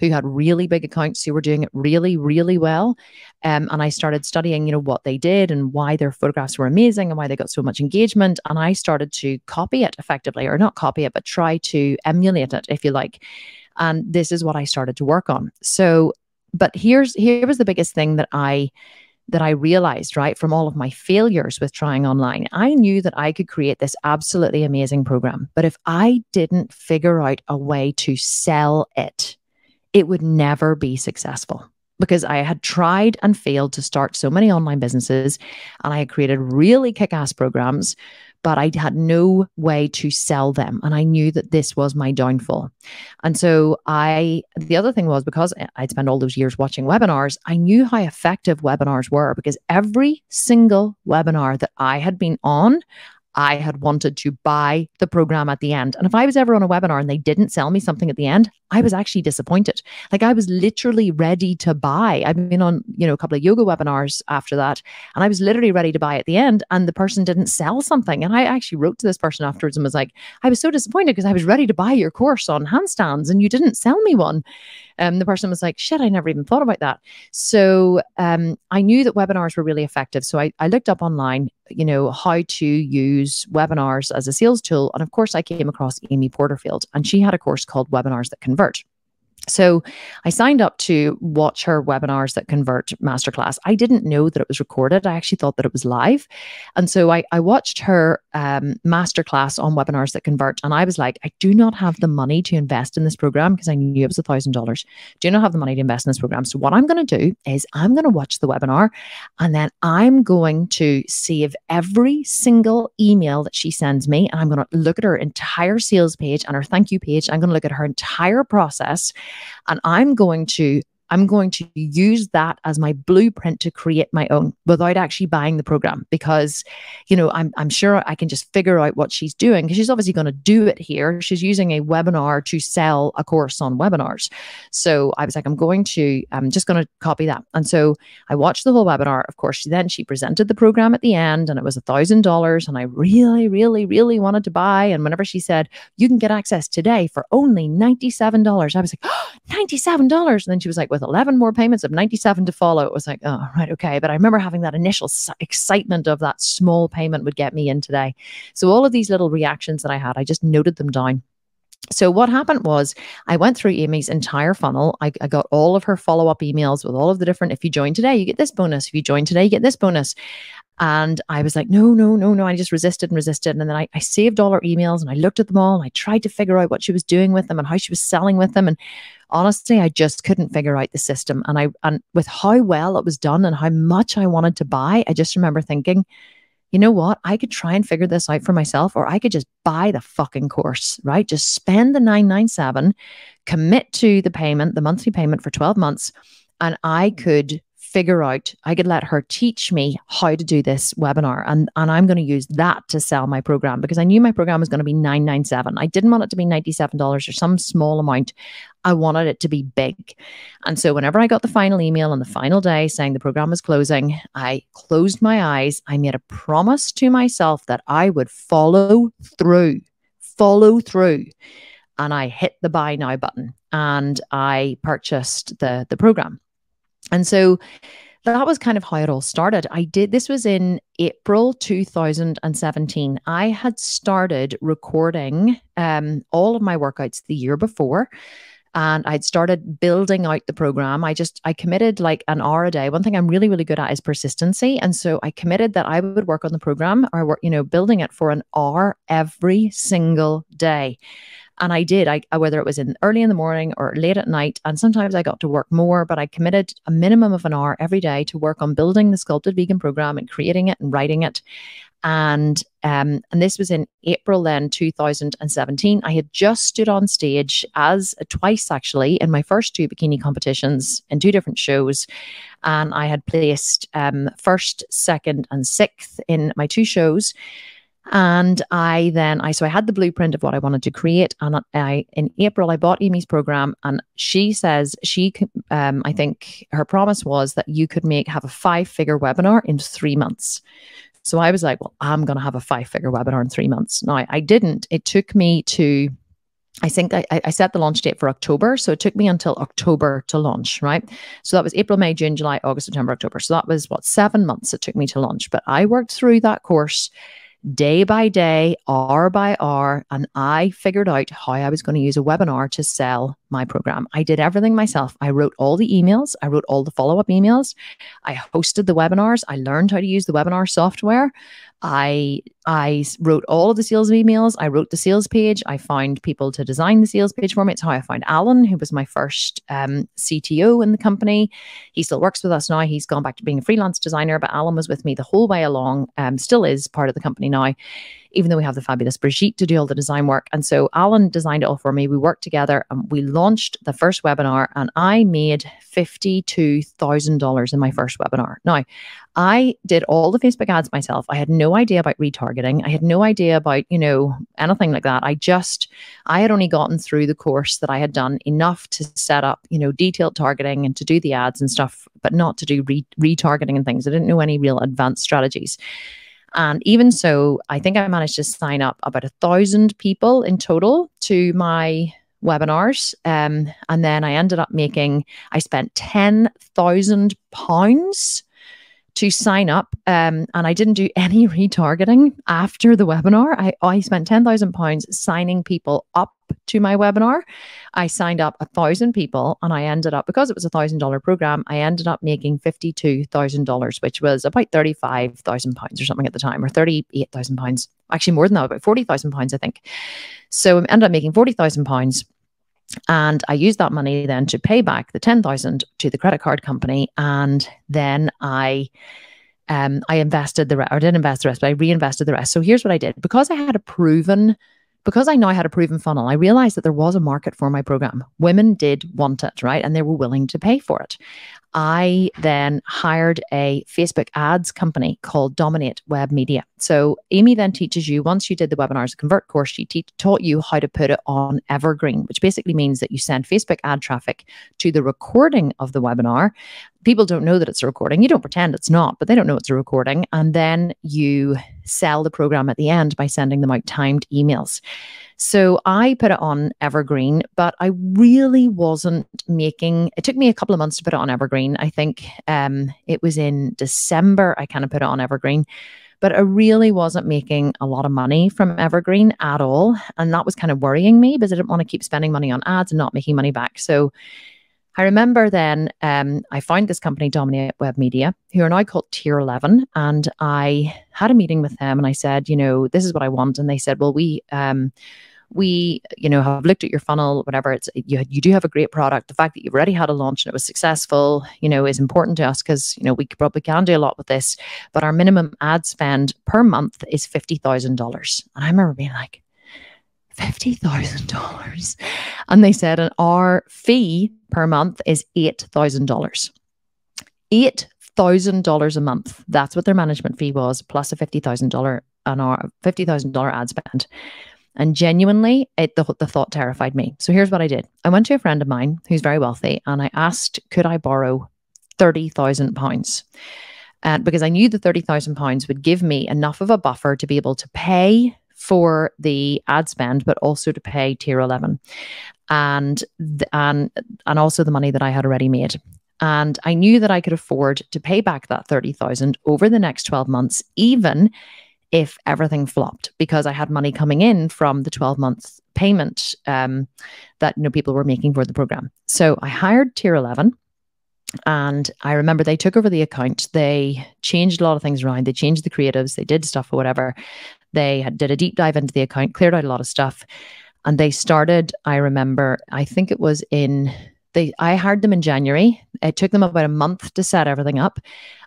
who had really big accounts, who were doing it really, really well. And I started studying, you know, what they did and why their photographs were amazing and why they got so much engagement. And I started to copy it effectively, or not copy it, but try to emulate it, if you like. And this is what I started to work on. So, but here was the biggest thing that I realized, right, from all of my failures with trying online. I knew that I could create this absolutely amazing program, but if I didn't figure out a way to sell it, it would never be successful. Because I had tried and failed to start so many online businesses, and I had created really kick-ass programs, but I had no way to sell them. And I knew that this was my downfall. And so the other thing was, because I'd spent all those years watching webinars, I knew how effective webinars were, because every single webinar that I had been on, I had wanted to buy the program at the end. And if I was ever on a webinar and they didn't sell me something at the end, I was actually disappointed. Like, I was literally ready to buy. I've been on, you know, a couple of yoga webinars after that, and I was literally ready to buy at the end, and the person didn't sell something. And I actually wrote to this person afterwards and was like, I was so disappointed because I was ready to buy your course on handstands and you didn't sell me one. And the person was like, shit, I never even thought about that. So I knew that webinars were really effective. So I looked up online, you know, how to use webinars as a sales tool. And of course, I came across Amy Porterfield, and she had a course called Webinars That Convert. So I signed up to watch her Webinars That Convert masterclass. I didn't know that it was recorded. I actually thought that it was live. And so I watched her masterclass on Webinars That Convert. And I was like, I do not have the money to invest in this program, because I knew it was $1,000. Do not have the money to invest in this program. So what I'm going to do is I'm going to watch the webinar, and then I'm going to save every single email that she sends me. And I'm going to look at her entire sales page and her thank you page. I'm going to look at her entire process. And I'm going to use that as my blueprint to create my own, without actually buying the program, because, you know, I'm sure I can just figure out what she's doing, because she's obviously going to do it here. She's using a webinar to sell a course on webinars. So I was like, I'm just going to copy that. And so I watched the whole webinar. Of course, she presented the program at the end, and it was $1,000. And I really, really, really wanted to buy. And whenever she said, you can get access today for only $97, I was like, oh, $97. And then she was like, with 11 more payments of $97 to follow. It was like, oh, right, okay. But I remember having that initial excitement of that small payment would get me in today. So all of these little reactions that I had, I just noted them down. So what happened was, I went through Amy's entire funnel. I got all of her follow-up emails with all of the different, if you join today, you get this bonus. If you join today, you get this bonus. And I was like, no, no, no, no. I just resisted and resisted. And then I saved all her emails, and I looked at them all, and I tried to figure out what she was doing with them and how she was selling with them. And honestly, I just couldn't figure out the system. And with how well it was done and how much I wanted to buy, I just remember thinking, you know what? I could try and figure this out for myself, or I could just buy the fucking course, right? Just spend the $997, commit to the payment, the monthly payment for 12 months, and I could let her teach me how to do this webinar. And I'm going to use that to sell my program, because I knew my program was going to be $997. I didn't want it to be $97 or some small amount. I wanted it to be big. And so whenever I got the final email on the final day saying the program was closing, I closed my eyes. I made a promise to myself that I would follow through. And I hit the buy now button, and I purchased the program. And so that was kind of how it all started. This was in April 2017. I had started recording all of my workouts the year before, and I'd started building out the program. I committed like an hour a day. One thing I'm really, really good at is persistency. And so I committed that I would work on the program, or work, you know, building it for an hour every single day. And I did, whether it was early in the morning or late at night. And sometimes I got to work more, but I committed a minimum of an hour every day to work on building the Sculpted Vegan program and creating it and writing it. And this was in April then, 2017. I had just stood on stage twice actually in my first two bikini competitions in two different shows. And I had placed first, second, and sixth in my two shows. And I had the blueprint of what I wanted to create. And in April, I bought Amy's program, and she says I think her promise was that you could have a 5-figure webinar in 3 months. So I was like, well, I'm going to have a 5-figure webinar in 3 months. No, I didn't. It took me to, I think I set the launch date for October. So it took me until October to launch, right? So that was April, May, June, July, August, September, October. So that was 7 months it took me to launch. But I worked through that course day by day, hour by hour, and I figured out how I was going to use a webinar to sell my program. I did everything myself. I wrote all the emails. I wrote all the follow-up emails. I hosted the webinars. I learned how to use the webinar software. I wrote all of the sales emails. I wrote the sales page. I found people to design the sales page for me. It's how I found Alan, who was my first CTO in the company. He still works with us now. He's gone back to being a freelance designer, but Alan was with me the whole way along, still is part of the company now, even though we have the fabulous Brigitte to do all the design work. And so Alan designed it all for me. We worked together and we launched the first webinar, and I made $52,000 in my first webinar. Now, I did all the Facebook ads myself. I had no idea about retargeting. I had no idea about, anything like that. I had only gotten through the course that I had done enough to set up, detailed targeting and to do the ads and stuff, but not to do retargeting and things. I didn't know any real advanced strategies. And even so, I think I managed to sign up about 1,000 people in total to my webinars. And then I ended up I spent £10,000 to sign up. And I didn't do any retargeting after the webinar. I spent £10,000 signing people up to my webinar. I signed up 1,000 people, and I ended up, because it was $1,000 program, I ended up making $52,000, whiwhich was about £35,000 or something at the time, or £38,000. Actually, more than that, about £40,000, I think. So I ended up making £40,000. And I used that money then to pay back the $10,000 to the credit card company. And then I invested the rest, or didn't invest the rest, but I reinvested the rest. So here's what I did. Because I now had a proven funnel, I realized that there was a market for my program. Women did want it, right? And they were willing to pay for it. I then hired a Facebook ads company called Dominate Web Media. So Amy then teaches you, once you did the Webinars That Convert course, she taught you how to put it on evergreen, which basically means that you send Facebook ad traffic to the recording of the webinar. People don't know that it's a recording. You don't pretend it's not, but they don't know it's a recording. And then you sell the program at the end by sending them out timed emails. So I put it on evergreen, but I really wasn't making, it took me a couple of months to put it on evergreen. I think it was in December I kind of put it on evergreen, but I really wasn't making a lot of money from evergreen at all. And that was kind of worrying me because I didn't want to keep spending money on ads and not making money back. So I remember then I found this company, Dominate Web Media, who are now called Tier 11. And I had a meeting with them and I said, this is what I want. And they said, well, we have looked at your funnel, whatever. You do have a great product. The fact that you've already had a launch and it was successful, is important to us because, we probably can do a lot with this. But our minimum ad spend per month is $50,000. And I remember being like, $50,000. And they said, and our fee per month is $8,000. $8,000 a month. That's what their management fee was, plus a $50,000 an hour, $50,000 ad spend. And genuinely, the thought terrified me. So here's what I did. I went to a friend of mine who's very wealthy, and I asked, could I borrow £30,000? Because I knew the £30,000 would give me enough of a buffer to be able to pay for the ad spend, but also to pay Tier 11 and also the money that I had already made. And I knew that I could afford to pay back that $30,000 over the next 12 months, even if everything flopped, because I had money coming in from the 12-month payment that people were making for the program. So I hired Tier 11. And I remember they took over the account. They changed a lot of things around. They changed the creatives. They did stuff or whatever. They did a deep dive into the account, cleared out a lot of stuff. And they started, I remember, I think it was I hired them in January. It took them about a month to set everything up.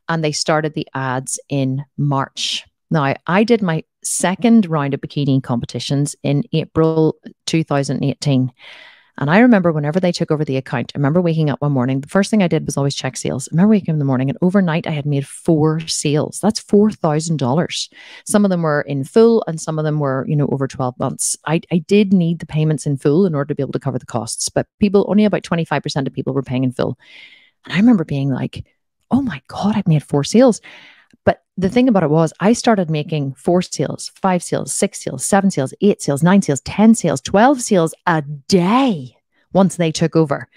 And they started the ads in March. Now, I did my second round of bikini competitions in April 2018. And I remember whenever they took over the account, I remember waking up one morning. The first thing I did was always check sales. I remember waking up in the morning and overnight I had made 4 sales. That's $4,000. Some of them were in full and some of them were, you know, over 12 months. I did need the payments in full in order to be able to cover the costs, but people, only about 25% of people were paying in full. And I remember being like, oh my God, I've made 4 sales. But the thing about it was I started making 4 sales, 5 sales, 6 sales, 7 sales, 8 sales, 9 sales, 10 sales, 12 sales a day once they took over.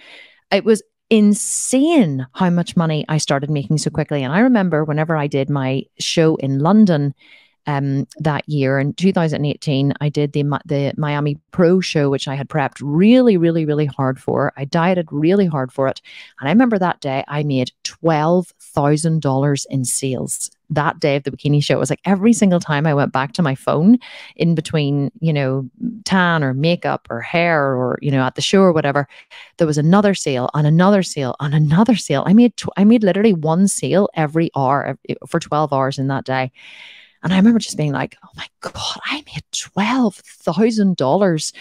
It was insane how much money I started making so quickly. And I remember whenever I did my show in London that year in 2018, I did the Miami Pro show, which I had prepped really, really, really hard for. I dieted really hard for it. And I remember that day I made $12,000 in sales. That day of the bikini show, it was like every single time I went back to my phone in between, you know, tan or makeup or hair or, you know, at the show or whatever, there was another sale on another sale on another sale. I made literally one sale every hour for 12 hours in that day. And I remember just being like, oh my God, I made $12,000.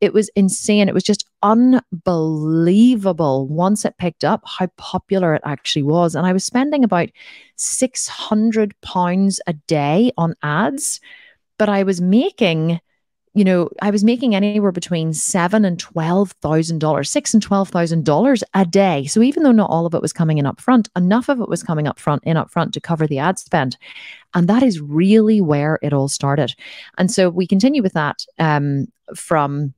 It was insane. It was just unbelievable once it picked up how popular it actually was. And I was spending about £600 a day on ads, but I was making, you know, I was making anywhere between $6,000 and $12,000 a day. So even though not all of it was coming in upfront, enough of it was coming upfront to cover the ad spend. And that is really where it all started. And so we continue with that from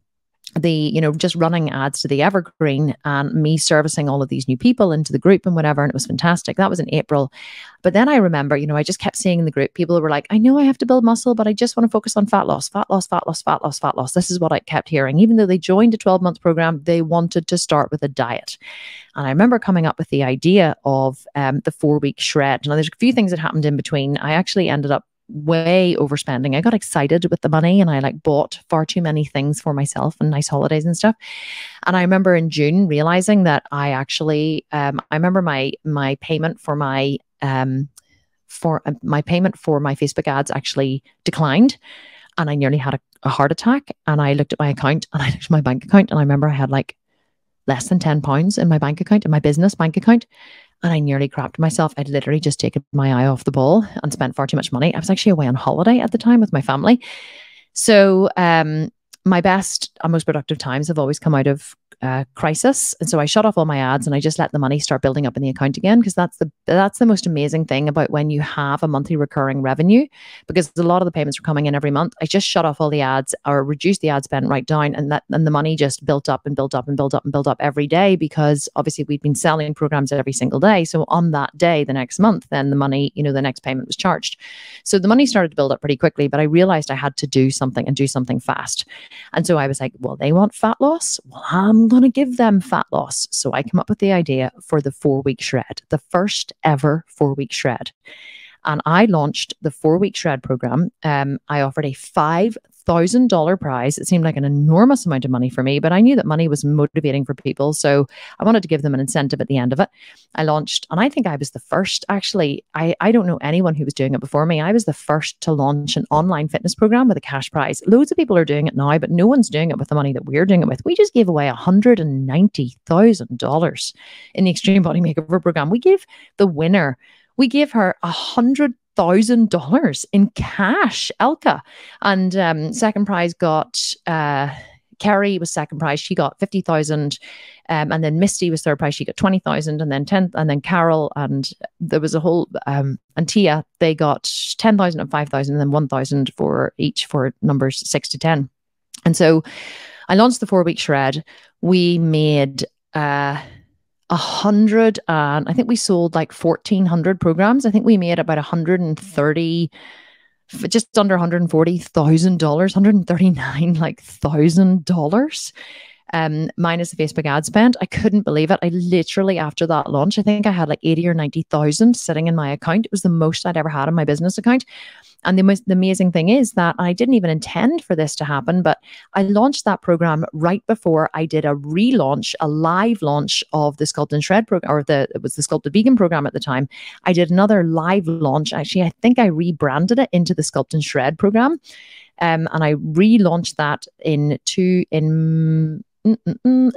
the, you know, just running ads to the evergreen and me servicing all of these new people into the group and whatever. And it was fantastic. That was in April. But then I remember, you know, I just kept seeing in the group, people were like, I know I have to build muscle, but I just want to focus on fat loss, fat loss, fat loss, fat loss, fat loss. This is what I kept hearing. Even though they joined a 12-month program, they wanted to start with a diet. And I remember coming up with the idea of the 4-week shred. Now, there's a few things that happened in between. I actually ended up way overspending. I got excited with the money and I like bought far too many things for myself and nice holidays and stuff. And I remember in June realizing that I actually, I remember my payment for my Facebook ads actually declined. And I nearly had a heart attack. And I looked at my account and I looked at my bank account. And I remember I had like less than £10 in my bank account, in my business bank account. And I nearly crapped myself. I'd literally just taken my eye off the ball and spent far too much money. I was actually away on holiday at the time with my family. So my best and most productive times have always come out of crisis. And so I shut off all my ads and I just let the money start building up in the account again, because that's the most amazing thing about when you have a monthly recurring revenue, because a lot of the payments were coming in every month. I just shut off all the ads or reduced the ad spend right down, and the money just built up and built up and built up and built up every day, because obviously we'd been selling programs every single day. So on that day, the next month, then the money, you know, the next payment was charged. So the money started to build up pretty quickly, but I realized I had to do something and do something fast. And so I was like, well, they want fat loss. Well, I'm going to give them fat loss. So I came up with the idea for the 4-week shred, the first ever 4-week shred. And I launched the 4-week shred program. I offered a $5,000 prize. It seemed like an enormous amount of money for me, but I knew that money was motivating for people. So I wanted to give them an incentive at the end of it. I launched, and I think I was the first, actually, I don't know anyone who was doing it before me. I was the first to launch an online fitness program with a cash prize. Loads of people are doing it now, but no one's doing it with the money that we're doing it with. We just gave away $190,000 in the Extreme Body Makeover program. We gave the winner, we gave her $100,000 in cash, Elka. And second prize got, Kerry was second prize. She got 50,000. And then Misty was third prize. She got 20,000, and then 10th, and then Carol. And there was a whole, and Tia, they got 10,000 and 5,000 and then 1,000 for each for numbers 6 to 10. And so I launched the 4-week shred. We made, 100, and I think we sold like 1,400 programs. I think we made about 130, just under $140,000, $139,000, minus the Facebook ad spend. I couldn't believe it. I literally, after that launch, I think I had like 80 or 90,000 sitting in my account. It was the most I'd ever had in my business account. And the amazing thing is that I didn't even intend for this to happen, but I launched that program right before I did a relaunch, a live launch of the Sculpt and Shred program, or it was the Sculpted Vegan program at the time. I did another live launch. Actually, I think I rebranded it into the Sculpt and Shred program. And I relaunched that in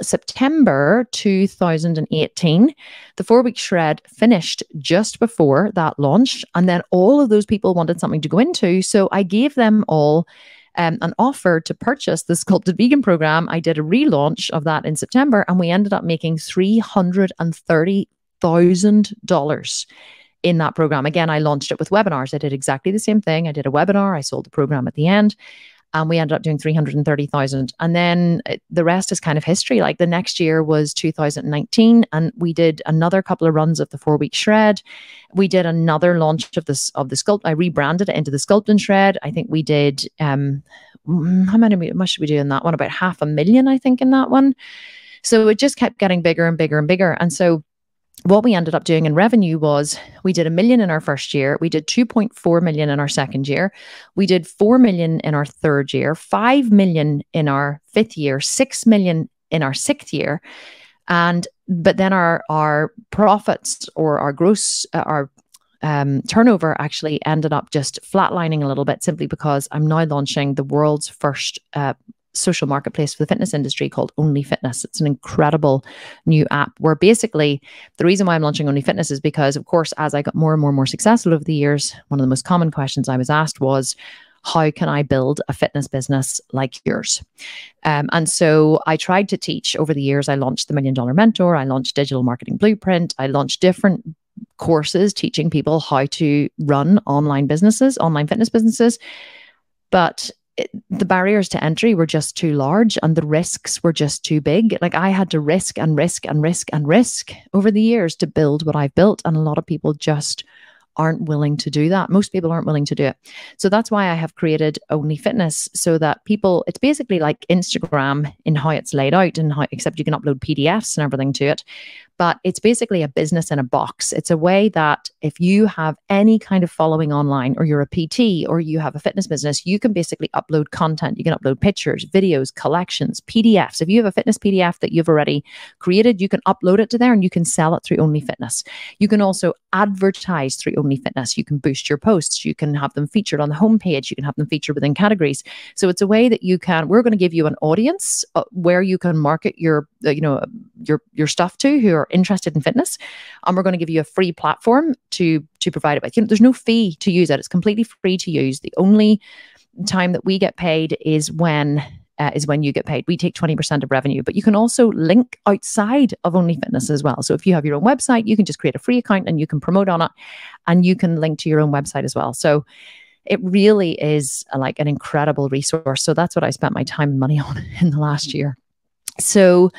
September 2018. The 4-week shred finished just before that launch. And then all of those people wanted something to go into. So I gave them all an offer to purchase the Sculpted Vegan program. I did a relaunch of that in September, and we ended up making $330,000 in that program. Again, I launched it with webinars. I did exactly the same thing. I did a webinar. I sold the program at the end, and we ended up doing $330,000. And then the rest is kind of history. Like the next year was 2019, and we did another couple of runs of the 4-week shred. We did another launch of this of the sculpt. I rebranded it into the Sculpt and Shred. I think we did how much should we do in that one? About $500,000, I think, in that one. So it just kept getting bigger and bigger and bigger. And so what we ended up doing in revenue was we did $1 million in our first year. We did 2.4 million in our second year. We did 4 million in our third year, 5 million in our fifth year, 6 million in our sixth year. And, but then our profits or our gross, turnover actually ended up just flatlining a little bit, simply because I'm now launching the world's first, social marketplace for the fitness industry called OnlyFitness. It's an incredible new app where basically the reason why I'm launching OnlyFitness is because, of course, as I got more and more and more successful over the years, one of the most common questions I was asked was, how can I build a fitness business like yours? And so I tried to teach over the years. I launched the $1 Million Mentor. I launched Digital Marketing Blueprint. I launched different courses teaching people how to run online businesses, online fitness businesses. But the barriers to entry were just too large, and the risks were just too big. Like I had to risk and risk and risk and risk over the years to build what I've built. And a lot of people just aren't willing to do that. Most people aren't willing to do it. So that's why I have created OnlyFitness, so that people, it's basically like Instagram in how it's laid out, and how, except you can upload PDFs and everything to it. But it's basically a business in a box. It's a way that if you have any kind of following online, or you're a PT, or you have a fitness business, you can basically upload content. You can upload pictures, videos, collections, PDFs. If you have a fitness PDF that you've already created, you can upload it to there, and you can sell it through OnlyFitness. You can also advertise through OnlyFitness. You can boost your posts. You can have them featured on the homepage. You can have them featured within categories. So it's a way that you can, we're going to give you an audience where you can market your stuff to, who are interested in fitness, and we're going to give you a free platform to provide it with. You know, there's no fee to use it. It's completely free to use. The only time that we get paid is when you get paid. We take 20% of revenue, but you can also link outside of OnlyFitness as well. So if you have your own website, you can just create a free account and you can promote on it, and you can link to your own website as well. So it really is like an incredible resource. So that's what I spent my time and money on in the last year. So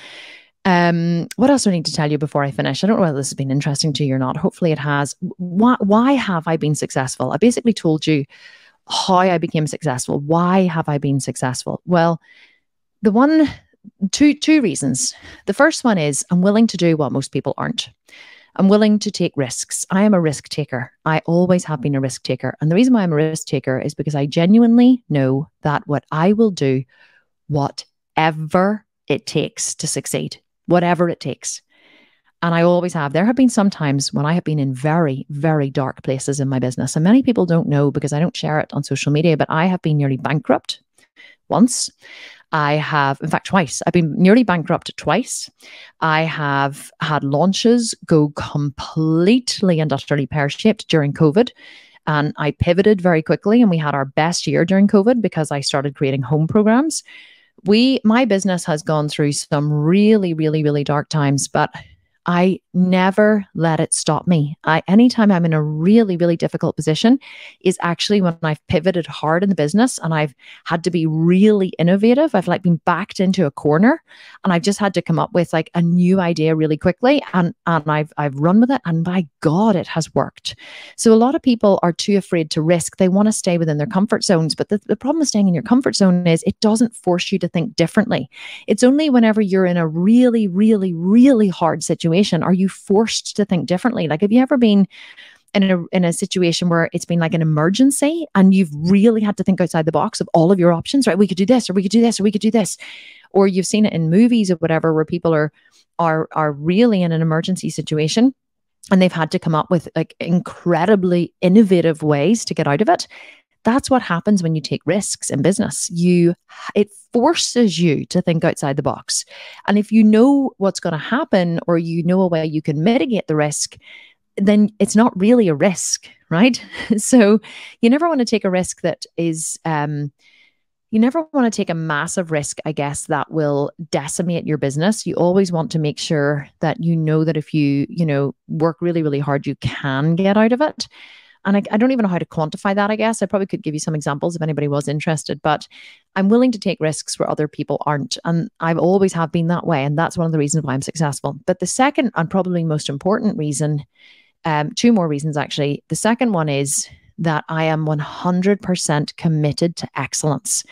what else do I need to tell you before I finish? I don't know whether this has been interesting to you or not. Hopefully it has. Why have I been successful? I basically told you how I became successful. Why have I been successful? Well, two reasons. The first one is I'm willing to do what most people aren't. I'm willing to take risks. I am a risk taker. I always have been a risk taker. And the reason why I'm a risk taker is because I genuinely know that what I will do, whatever it takes to succeed. Whatever it takes. And I always have. There have been some times when I have been in very, very dark places in my business. And many people don't know because I don't share it on social media, but I have been nearly bankrupt once. I have, in fact, twice. I've been nearly bankrupt twice. I have had launches go completely and utterly pear-shaped during COVID. And I pivoted very quickly. And we had our best year during COVID because I started creating home programs. My business has gone through some really, really, really dark times, but I never let it stop me. Anytime I'm in a really, really difficult position is actually when I've pivoted hard in the business and I've had to be really innovative. I've like been backed into a corner and I've just had to come up with like a new idea really quickly, and I've run with it, and by God, it has worked. So a lot of people are too afraid to risk. They want to stay within their comfort zones, but the problem with staying in your comfort zone is it doesn't force you to think differently. It's only whenever you're in a really, really, really hard situation are you forced to think differently. Like, have you ever been in a situation where it's been like an emergency and you've really had to think outside the box of all of your options, right? We could do this, or we could do this, or we could do this. Or you've seen it in movies or whatever, where people are really in an emergency situation and they've had to come up with like incredibly innovative ways to get out of it. That's what happens when you take risks in business. It forces you to think outside the box. And if you know what's going to happen, or you know a way you can mitigate the risk, then it's not really a risk, right? So you never want to take a risk that is, you never want to take a massive risk, I guess, that will decimate your business. You always want to make sure that you know that if you, work really, really hard, you can get out of it. And I don't even know how to quantify that, I guess. I probably could give you some examples if anybody was interested, but I'm willing to take risks where other people aren't. And I've always have been that way. And that's one of the reasons why I'm successful. But the second and probably most important reason, two more reasons actually. The second one is that I am 100% committed to excellence.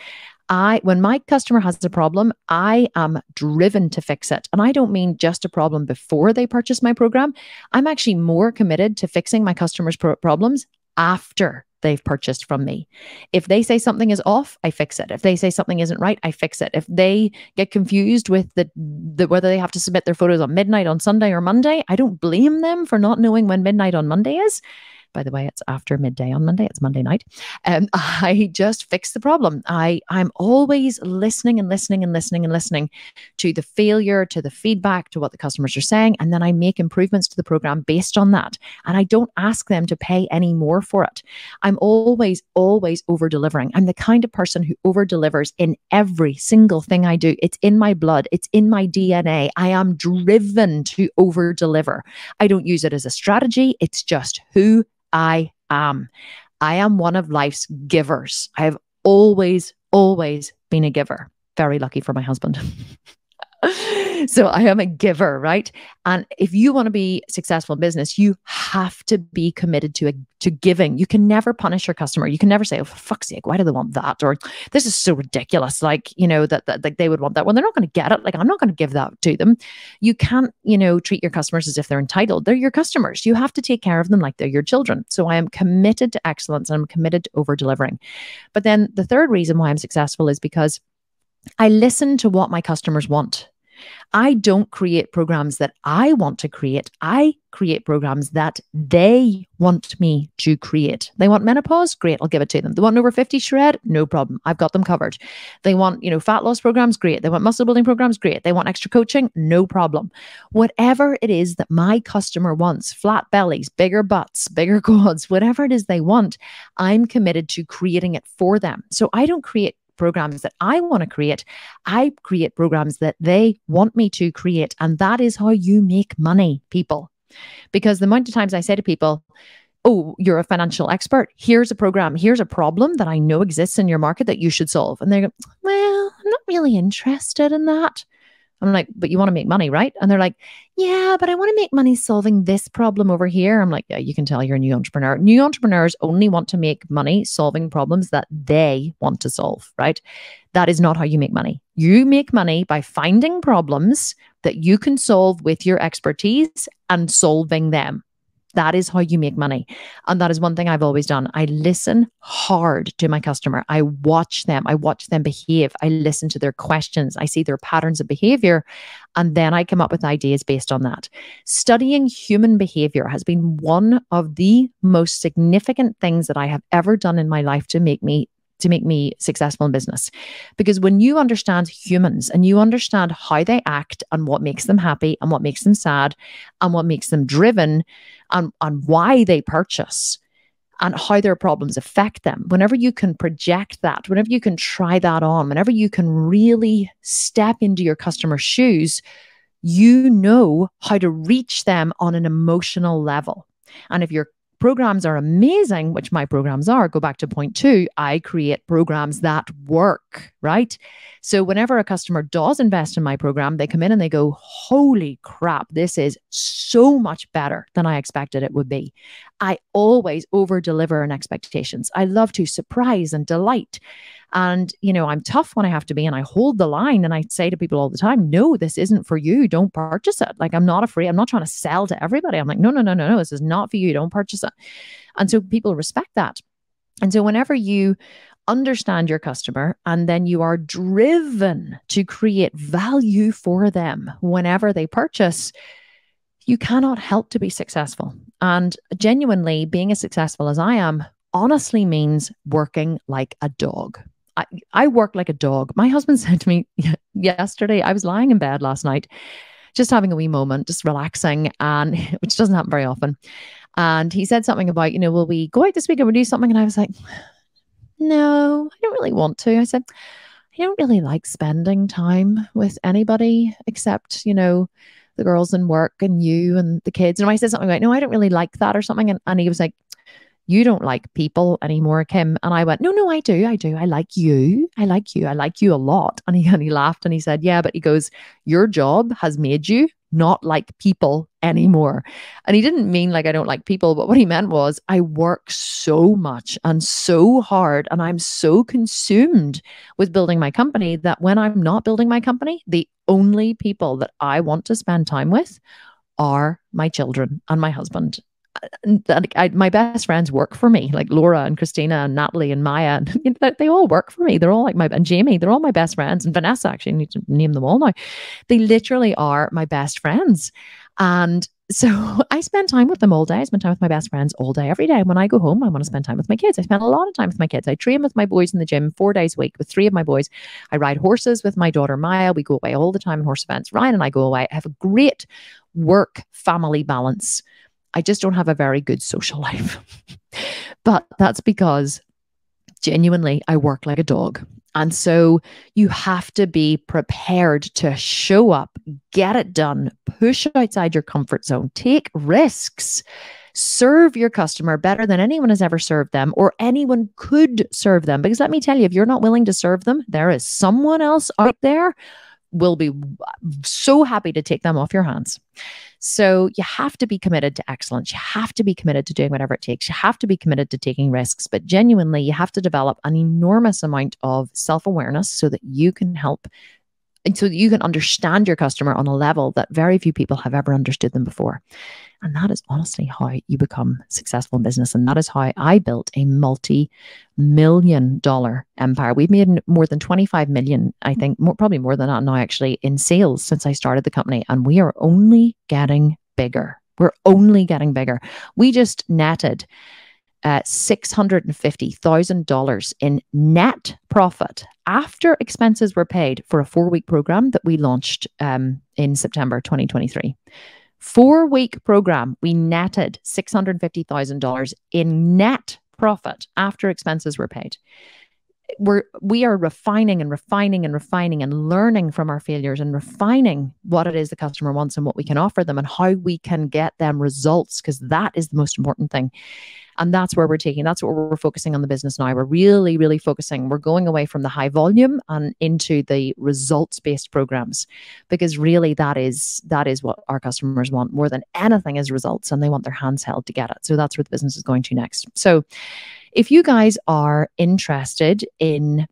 When my customer has a problem, I am driven to fix it. And I don't mean just a problem before they purchase my program. I'm actually more committed to fixing my customers' problems after they've purchased from me. If they say something is off, I fix it. If they say something isn't right, I fix it. If they get confused with whether they have to submit their photos on midnight on Sunday or Monday, I don't blame them for not knowing when midnight on Monday is. By the way, it's after midday on Monday. It's Monday night. I just fix the problem. I'm always listening and listening and listening and listening to the failure, to the feedback, to what the customers are saying. And then I make improvements to the program based on that. And I don't ask them to pay any more for it. I'm always, always over-delivering. I'm the kind of person who over-delivers in every single thing I do. It's in my blood. It's in my DNA. I am driven to over-deliver. I don't use it as a strategy. It's just who I am. I am one of life's givers. I have always, always been a giver. Very lucky for my husband. So I am a giver, right? And if you want to be successful in business, you have to be committed to giving. You can never punish your customer. You can never say, oh, for fuck's sake, why do they want that? Or this is so ridiculous. Like, that they would want that. Well, they're not going to get it. Like, I'm not going to give that to them. You can't, treat your customers as if they're entitled. They're your customers. You have to take care of them like they're your children. So I am committed to excellence, and I'm committed to over-delivering. But then the third reason why I'm successful is because I listen to what my customers want. I don't create programs that I want to create. I create programs that they want me to create. They want menopause? Great, I'll give it to them. They want an over 50 shred? No problem. I've got them covered. They want, fat loss programs? Great. They want muscle building programs? Great. They want extra coaching? No problem. Whatever it is that my customer wants, flat bellies, bigger butts, bigger quads, whatever it is they want, I'm committed to creating it for them. So I don't create programs that I want to create. I create programs that they want me to create. And that is how you make money, people. Because the amount of times I say to people, oh, you're a financial expert. Here's a program. Here's a problem that I know exists in your market that you should solve. And they go, well, I'm not really interested in that. I'm like, but you want to make money, right? And they're like, yeah, but I want to make money solving this problem over here. I'm like, yeah, you can tell you're a new entrepreneur. New entrepreneurs only want to make money solving problems that they want to solve, right? That is not how you make money. You make money by finding problems that you can solve with your expertise and solving them. That is how you make money. And that is one thing I've always done. I listen hard to my customer. I watch them. I watch them behave. I listen to their questions. I see their patterns of behavior. And then I come up with ideas based on that. Studying human behavior has been one of the most significant things that I have ever done in my life to make me successful in business. Because when you understand humans and you understand how they act and what makes them happy and what makes them sad and what makes them driven and why they purchase and how their problems affect them, whenever you can project that, whenever you can try that on, whenever you can really step into your customer's shoes, you know how to reach them on an emotional level. And if you're programs are amazing, which my programs are, go back to point two, I create programs that work, right? So whenever a customer does invest in my program, they come in and they go, holy crap, this is so much better than I expected it would be. I always over-deliver on expectations. I love to surprise and delight. And, I'm tough when I have to be, and I hold the line, and I say to people all the time, no, this isn't for you. Don't purchase it. Like, I'm not afraid. I'm not trying to sell to everybody. I'm like, no. This is not for you. Don't purchase it. And so people respect that. And so whenever you understand your customer and then you are driven to create value for them whenever they purchase, you cannot help to be successful. And genuinely being as successful as I am, honestly means working like a dog. I work like a dog. My husband said to me yesterday, I was lying in bed last night, just having a wee moment, just relaxing, and which doesn't happen very often. And he said something about, you know, will we go out this week and we'll do something? And I was like, no, I don't really want to. I said, I don't really like spending time with anybody except, you know, the girls in work and you and the kids. And I said something like, no, I don't really like that or something. And he was like, you don't like people anymore, Kim. And I went, no, I do. I do. I like you. I like you. I like you a lot. And he laughed and he said, yeah, but he goes, your job has made you not like people anymore. And he didn't mean like I don't like people, but what he meant was I work so much and so hard and I'm so consumed with building my company that when I'm not building my company, the only people that I want to spend time with are my children and my husband. My best friends work for me, like Laura and Christina and Natalie and Maya. And, you know, they all work for me. They're all like my, and Jamie, they're all my best friends. And Vanessa, actually, I need to name them all now. They literally are my best friends. And so I spend time with them all day. I spend time with my best friends all day, every day. When I go home, I want to spend time with my kids. I spend a lot of time with my kids. I train with my boys in the gym 4 days a week with 3 of my boys. I ride horses with my daughter, Maya. We go away all the time in horse events. Ryan and I go away. I have a great work-family balance. I just don't have a very good social life, but that's because genuinely I work like a dog. And so you have to be prepared to show up, get it done, push outside your comfort zone, take risks, serve your customer better than anyone has ever served them or anyone could serve them. Because let me tell you, if you're not willing to serve them, there is someone else out there will be so happy to take them off your hands. So you have to be committed to excellence. You have to be committed to doing whatever it takes. You have to be committed to taking risks. But genuinely, you have to develop an enormous amount of self-awareness so that you can help and so that you can understand your customer on a level that very few people have ever understood them before. And that is honestly how you become successful in business. And that is how I built a multi-million-dollar empire. We've made more than 25 million, I think, probably more than that now actually, in sales since I started the company. And we are only getting bigger. We're only getting bigger. We just netted $650,000 in net profit after expenses were paid for a 4-week program that we launched in September 2023. 4-week program, we netted $650,000 in net profit after expenses were paid. We are refining and refining and refining and learning from our failures and refining what it is the customer wants and what we can offer them and how we can get them results, because that is the most important thing. And that's where we're taking, that's what we're focusing on the business now. We're really, really focusing. We're going away from the high volume and into the results-based programs, because really that is what our customers want more than anything is results, and they want their hands held to get it. So that's where the business is going to next. So if you guys are interested in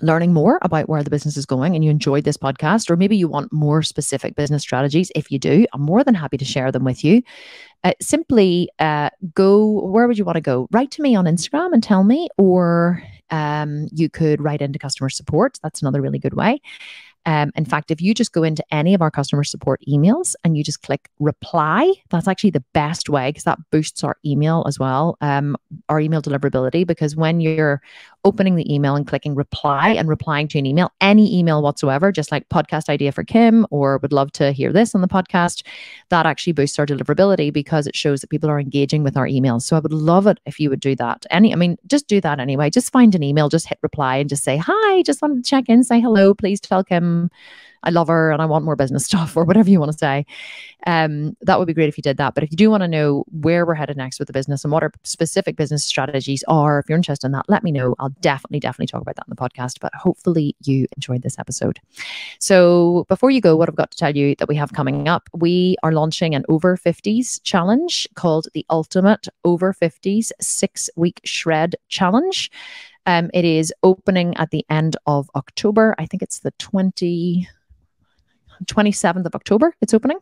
learning more about where the business is going and you enjoyed this podcast, or maybe you want more specific business strategies, if you do, I'm more than happy to share them with you. Simply go, where would you want to go? Write to me on Instagram and tell me, or you could write into customer support. That's another really good way. In fact, if you just go into any of our customer support emails and you just click reply, that's actually the best way, because that boosts our email as well, our email deliverability, because when you're opening the email and clicking reply and replying to an email, any email whatsoever, just like podcast idea for Kim or would love to hear this on the podcast, that actually boosts our deliverability because it shows that people are engaging with our emails. So I would love it if you would do that. Just do that anyway. Just find an email, just hit reply and just say, hi, just wanted to check in, say hello, please tell Kim I love her and I want more business stuff, or whatever you want to say. That would be great if you did that. But if you do want to know where we're headed next with the business and what our specific business strategies are, if you're interested in that, let me know. I'll definitely talk about that in the podcast, but hopefully you enjoyed this episode. So before you go, what I've got to tell you that we have coming up, we are launching an over 50s challenge called the Ultimate Over 50s 6-Week Shred Challenge. It is opening at the end of October. I think it's the 27th of October it's opening.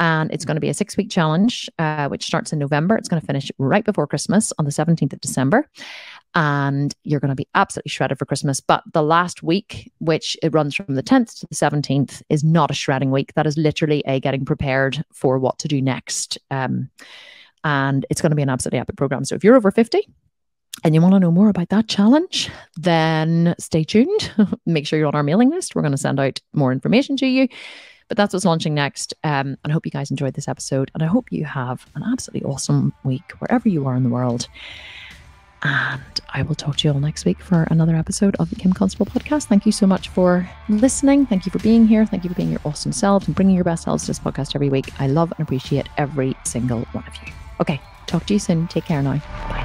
And it's going to be a 6-week challenge, which starts in November. It's going to finish right before Christmas on the 17th of December. And you're going to be absolutely shredded for Christmas. But the last week, which it runs from the 10th to the 17th, is not a shredding week. That is literally a getting prepared for what to do next. And it's going to be an absolutely epic program. So if you're over 50, and you want to know more about that challenge, then stay tuned. Make sure you're on our mailing list. We're going to send out more information to you. But that's what's launching next. And I hope you guys enjoyed this episode. And I hope you have an absolutely awesome week wherever you are in the world. And I will talk to you all next week for another episode of the Kim Constable Podcast. Thank you so much for listening. Thank you for being here. Thank you for being your awesome selves and bringing your best selves to this podcast every week. I love and appreciate every single one of you. Okay, talk to you soon. Take care now. Bye.